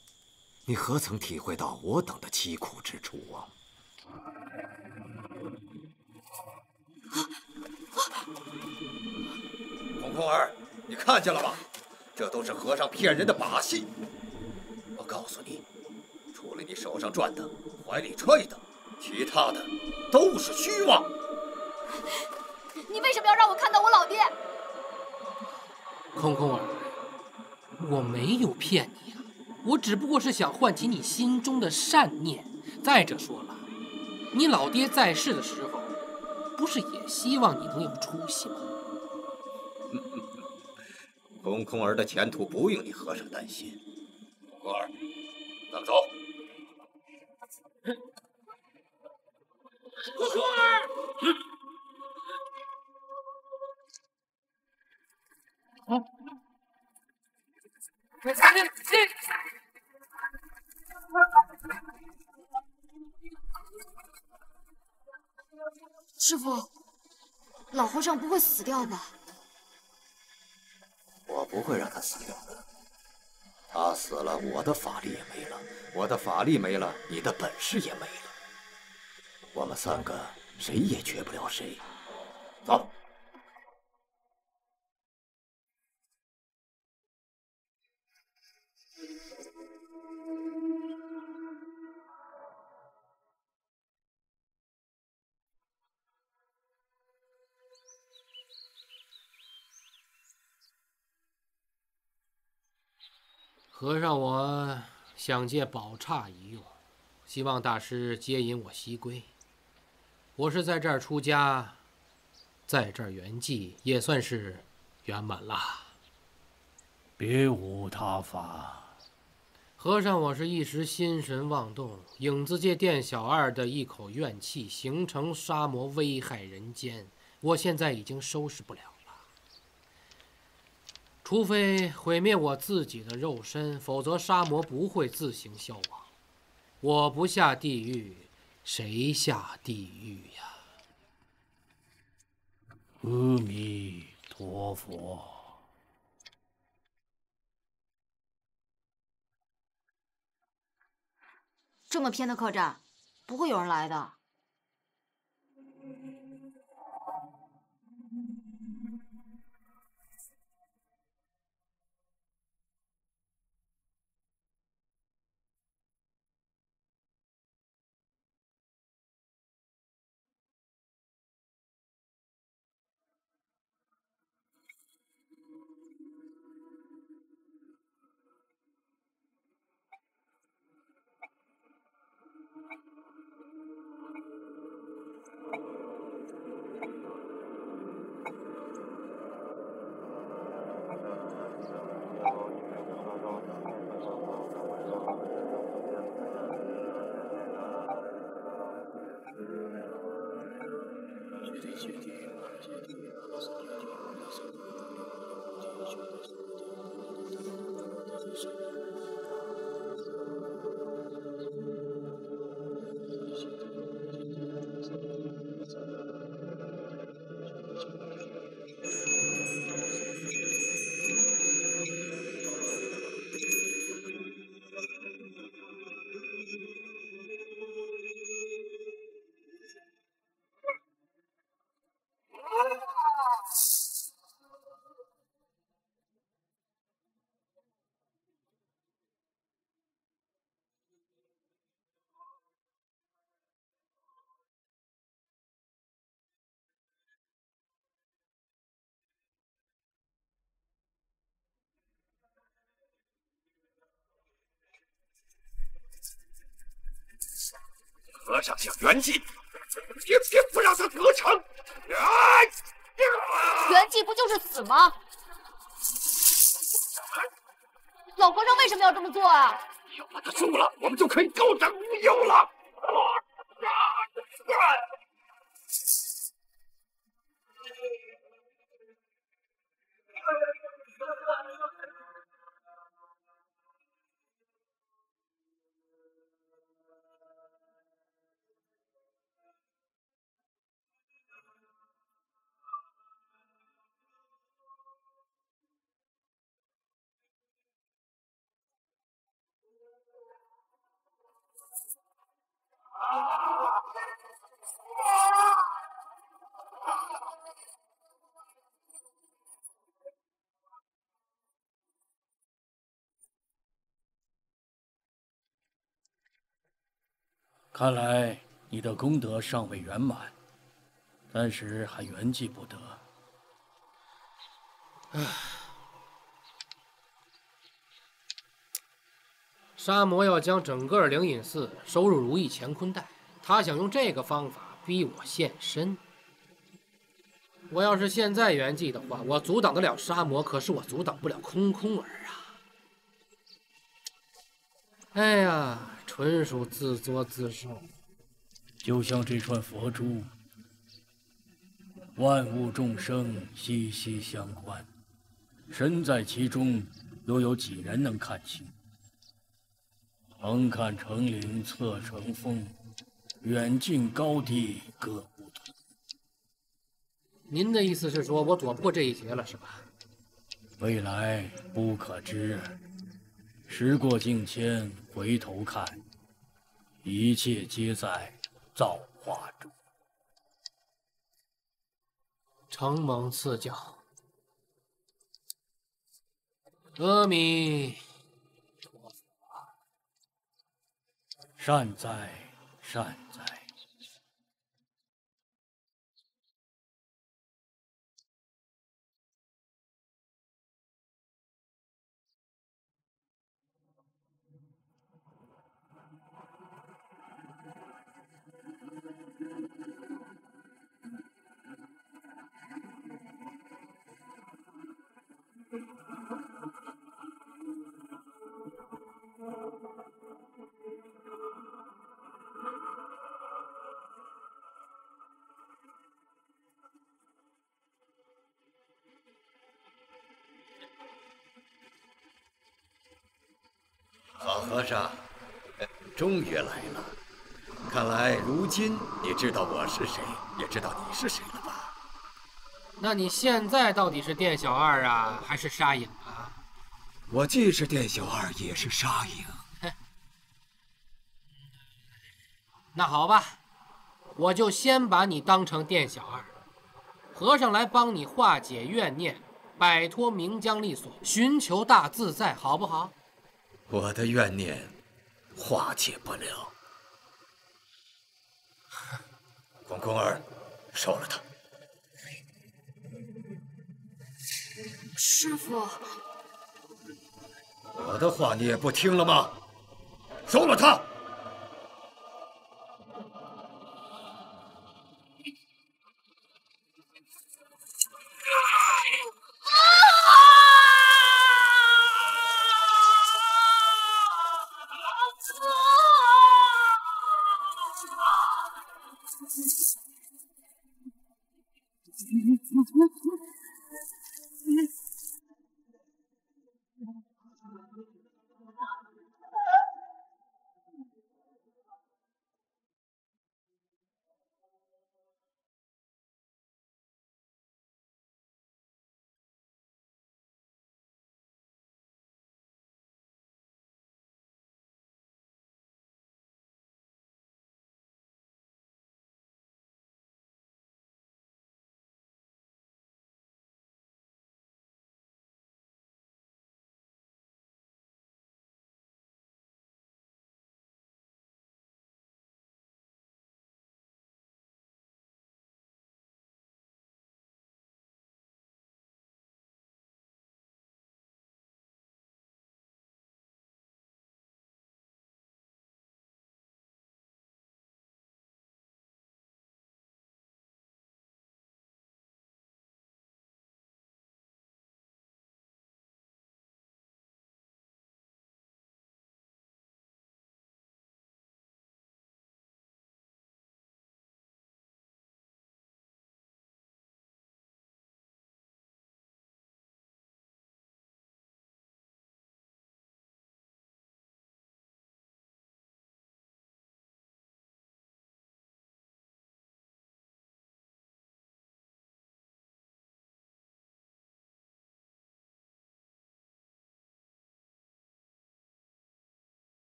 你何曾体会到我等的凄苦之处啊？空空儿，你看见了吧？这都是和尚骗人的把戏。 告诉你，除了你手上赚的，怀里揣的，其他的都是虚妄。你为什么要让我看到我老爹？空空儿，我没有骗你啊，我只不过是想唤起你心中的善念。再者说了，你老爹在世的时候，不是也希望你能有出息吗？空空儿的前途不用你和尚担心。空儿，咱们走。 空空儿，嗯，这这，师父，老和尚不会死掉吧？我不会让他死掉的。他死了，我的法力也没了；我的法力没了，你的本事也没了。 我们三个谁也缺不了谁，走。和尚，我想借宝刹一用，希望大师接引我西归。 我是在这儿出家，在这儿圆寂，也算是圆满了。别无他法。和尚，我是一时心神妄动，影子界店小二的一口怨气形成杀魔，危害人间。我现在已经收拾不了了，除非毁灭我自己的肉身，否则杀魔不会自行消亡。我不下地狱。 谁下地狱呀？阿弥陀佛。这么偏的客栈，不会有人来的。和尚想圆寂，偏偏不让他得逞。圆寂不就是死吗？老和尚为什么要这么做啊？要把他收了，我们就可以高枕无忧了。看来你的功德尚未圆满，暂时还圆寂不得。唉，沙魔要将整个灵隐寺收入如意乾坤袋，他想用这个方法逼我现身。我要是现在圆寂的话，我阻挡得了沙魔，可是我阻挡不了空空儿啊。 哎呀，纯属自作自受。就像这串佛珠，万物众生息息相关，身在其中，又有几人能看清？横看成岭侧成峰，远近高低各不同。您的意思是说，我躲不过这一劫了，是吧？未来不可知。 时过境迁，回头看，一切皆在造化中。承蒙赐教，阿弥陀佛。善哉，善哉。老和尚，终于来了。看来如今你知道我是谁，也知道你是谁了吧？那你现在到底是店小二啊，还是沙影啊？我既是店小二，也是沙影。那好吧，我就先把你当成店小二，和尚来帮你化解怨念，摆脱名缰利锁，寻求大自在，好不好？ 我的怨念化解不了，公公儿，收了他。师傅，我的话你也不听了吗？收了他。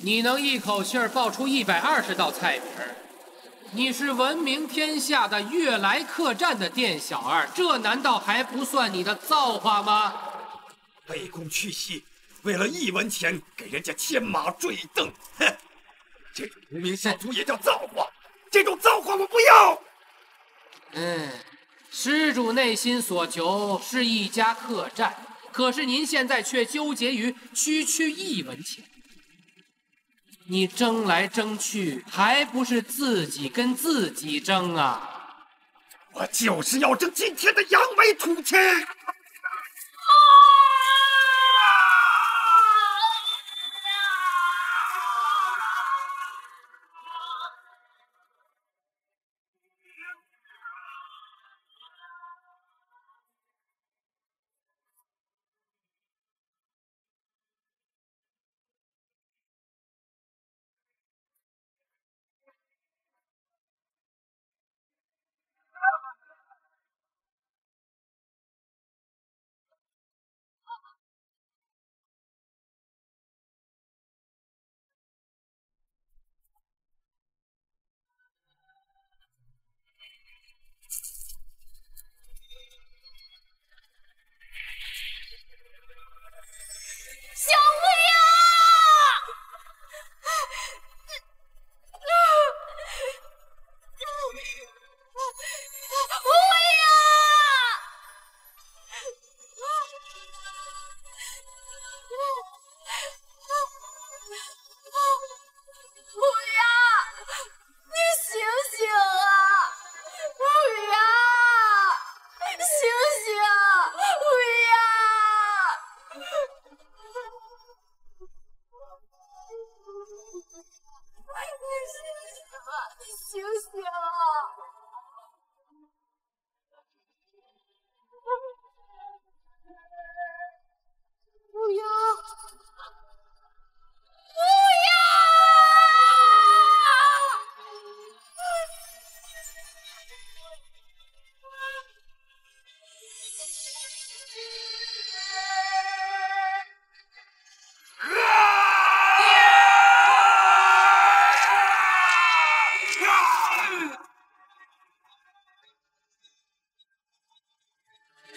你能一口气儿爆出一百二十道菜名，你是闻名天下的悦来客栈的店小二，这难道还不算你的造化吗？卑躬屈膝，为了一文钱给人家牵马坠镫，哼！这种无名小卒也叫造化？这种造化我不要。嗯，施主内心所求是一家客栈，可是您现在却纠结于区区一文钱。 你争来争去，还不是自己跟自己争啊！我就是要争今天的扬眉吐气！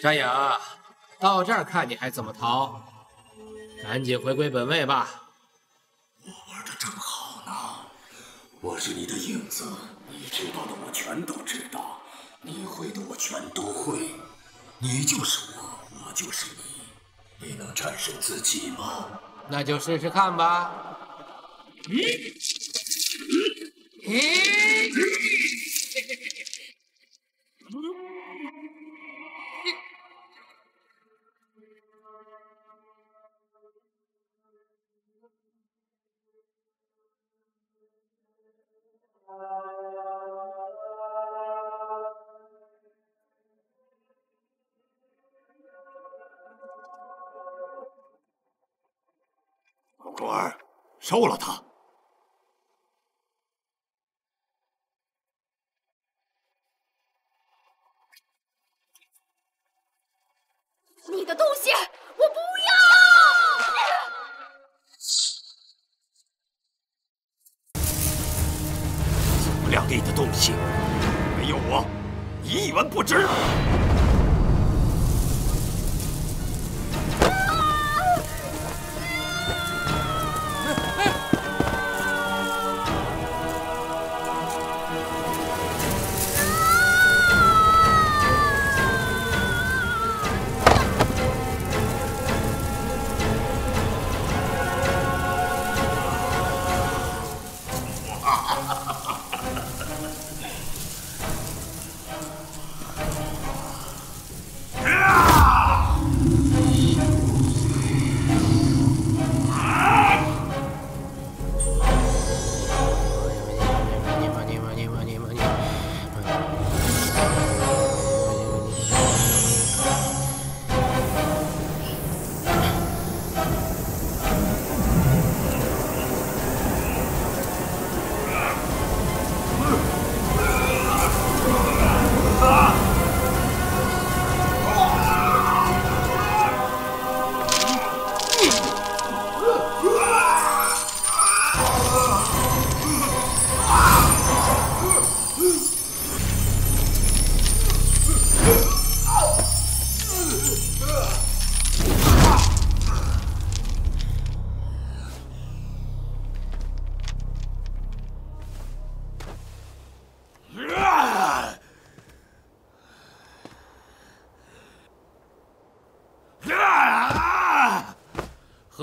山影，到这儿看你还怎么逃？赶紧回归本位吧！我玩的正好呢，我是你的影子，你知道的我全都知道，你会的我全都会，你就是我，我就是你，你能战胜自己吗？那就试试看吧。嗯嗯嗯 公主儿，收了他。你的东西，我不要！ 亮丽的东西，没有我，你一文不值。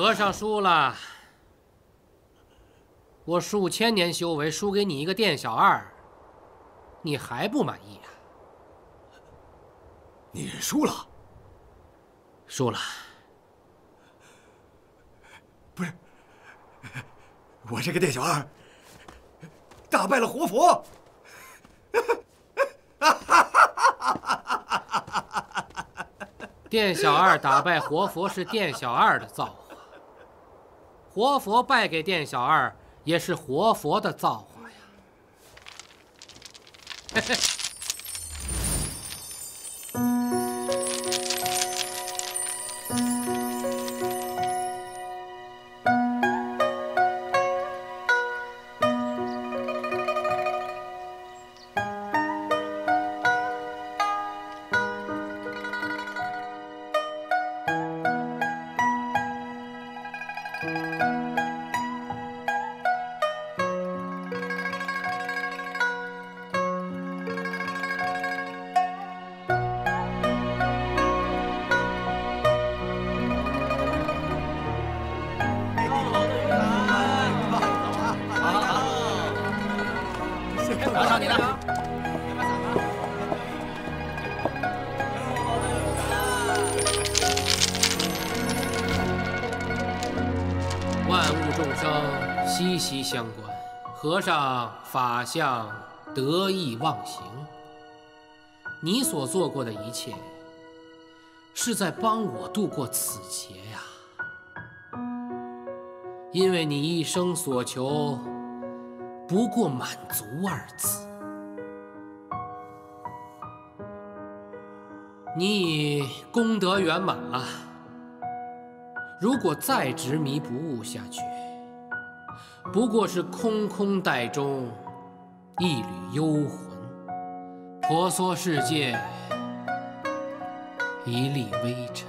和尚输了，我数千年修为输给你一个店小二，你还不满意呀？你输了，输了。不是，我这个店小二打败了活佛。 店小二打败活佛是店小二的造化，活佛败给店小二也是活佛的造化呀。和尚法相得意忘形，你所做过的一切，是在帮我度过此劫呀。因为你一生所求，不过满足二字。你已功德圆满了，如果再执迷不悟下去， 不过是空空袋中一缕幽魂，婆娑世界一粒微尘。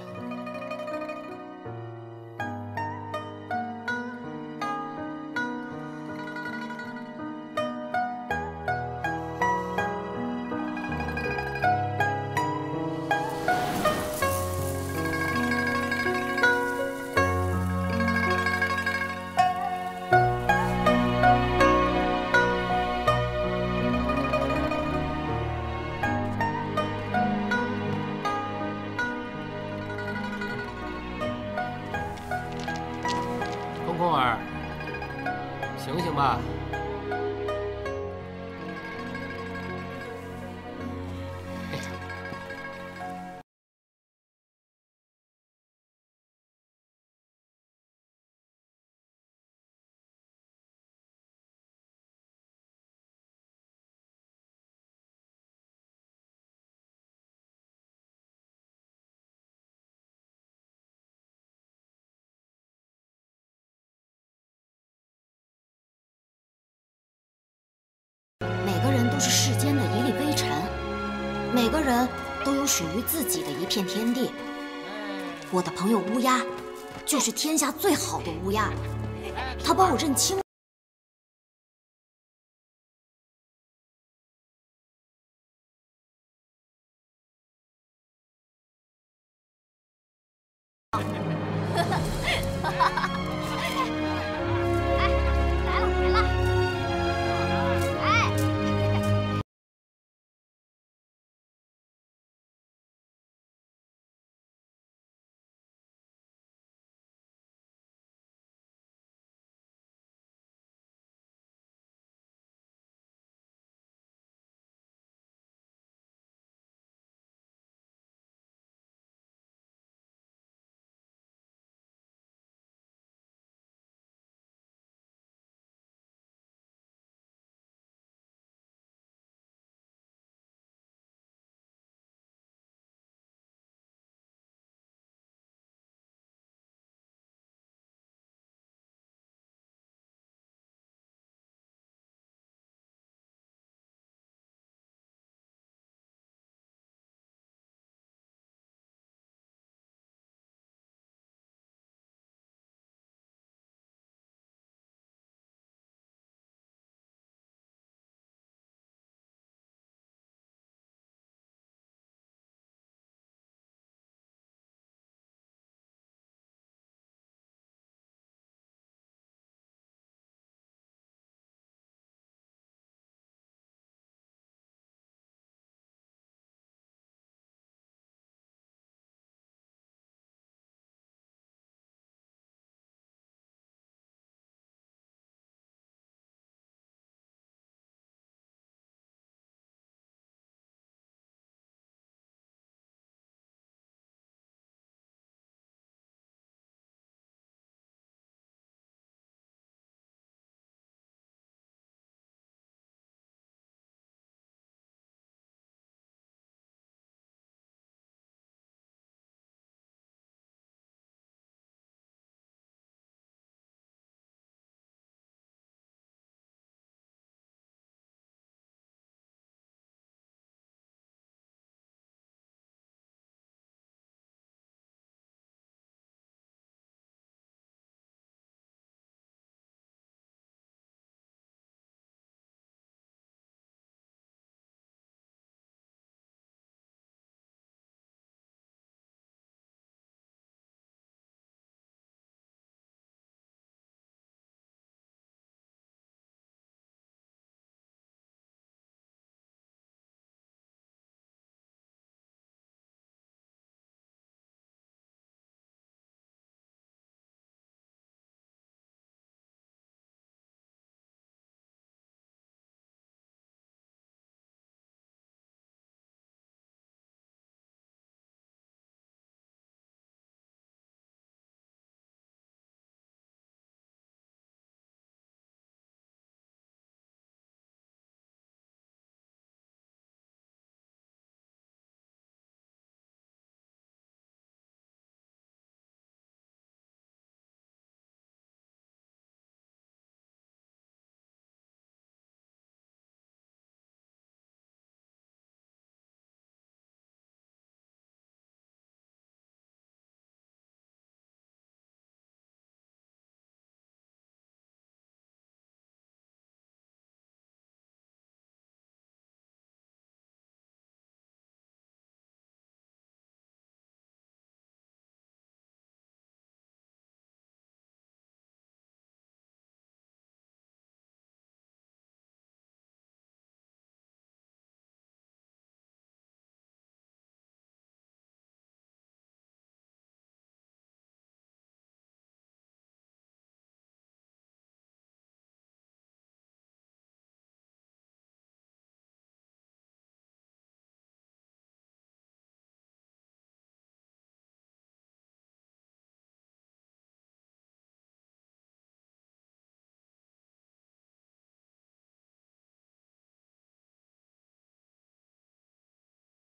是世间的一粒微尘，每个人都有属于自己的一片天地。我的朋友乌鸦，就是天下最好的乌鸦，他帮我认清。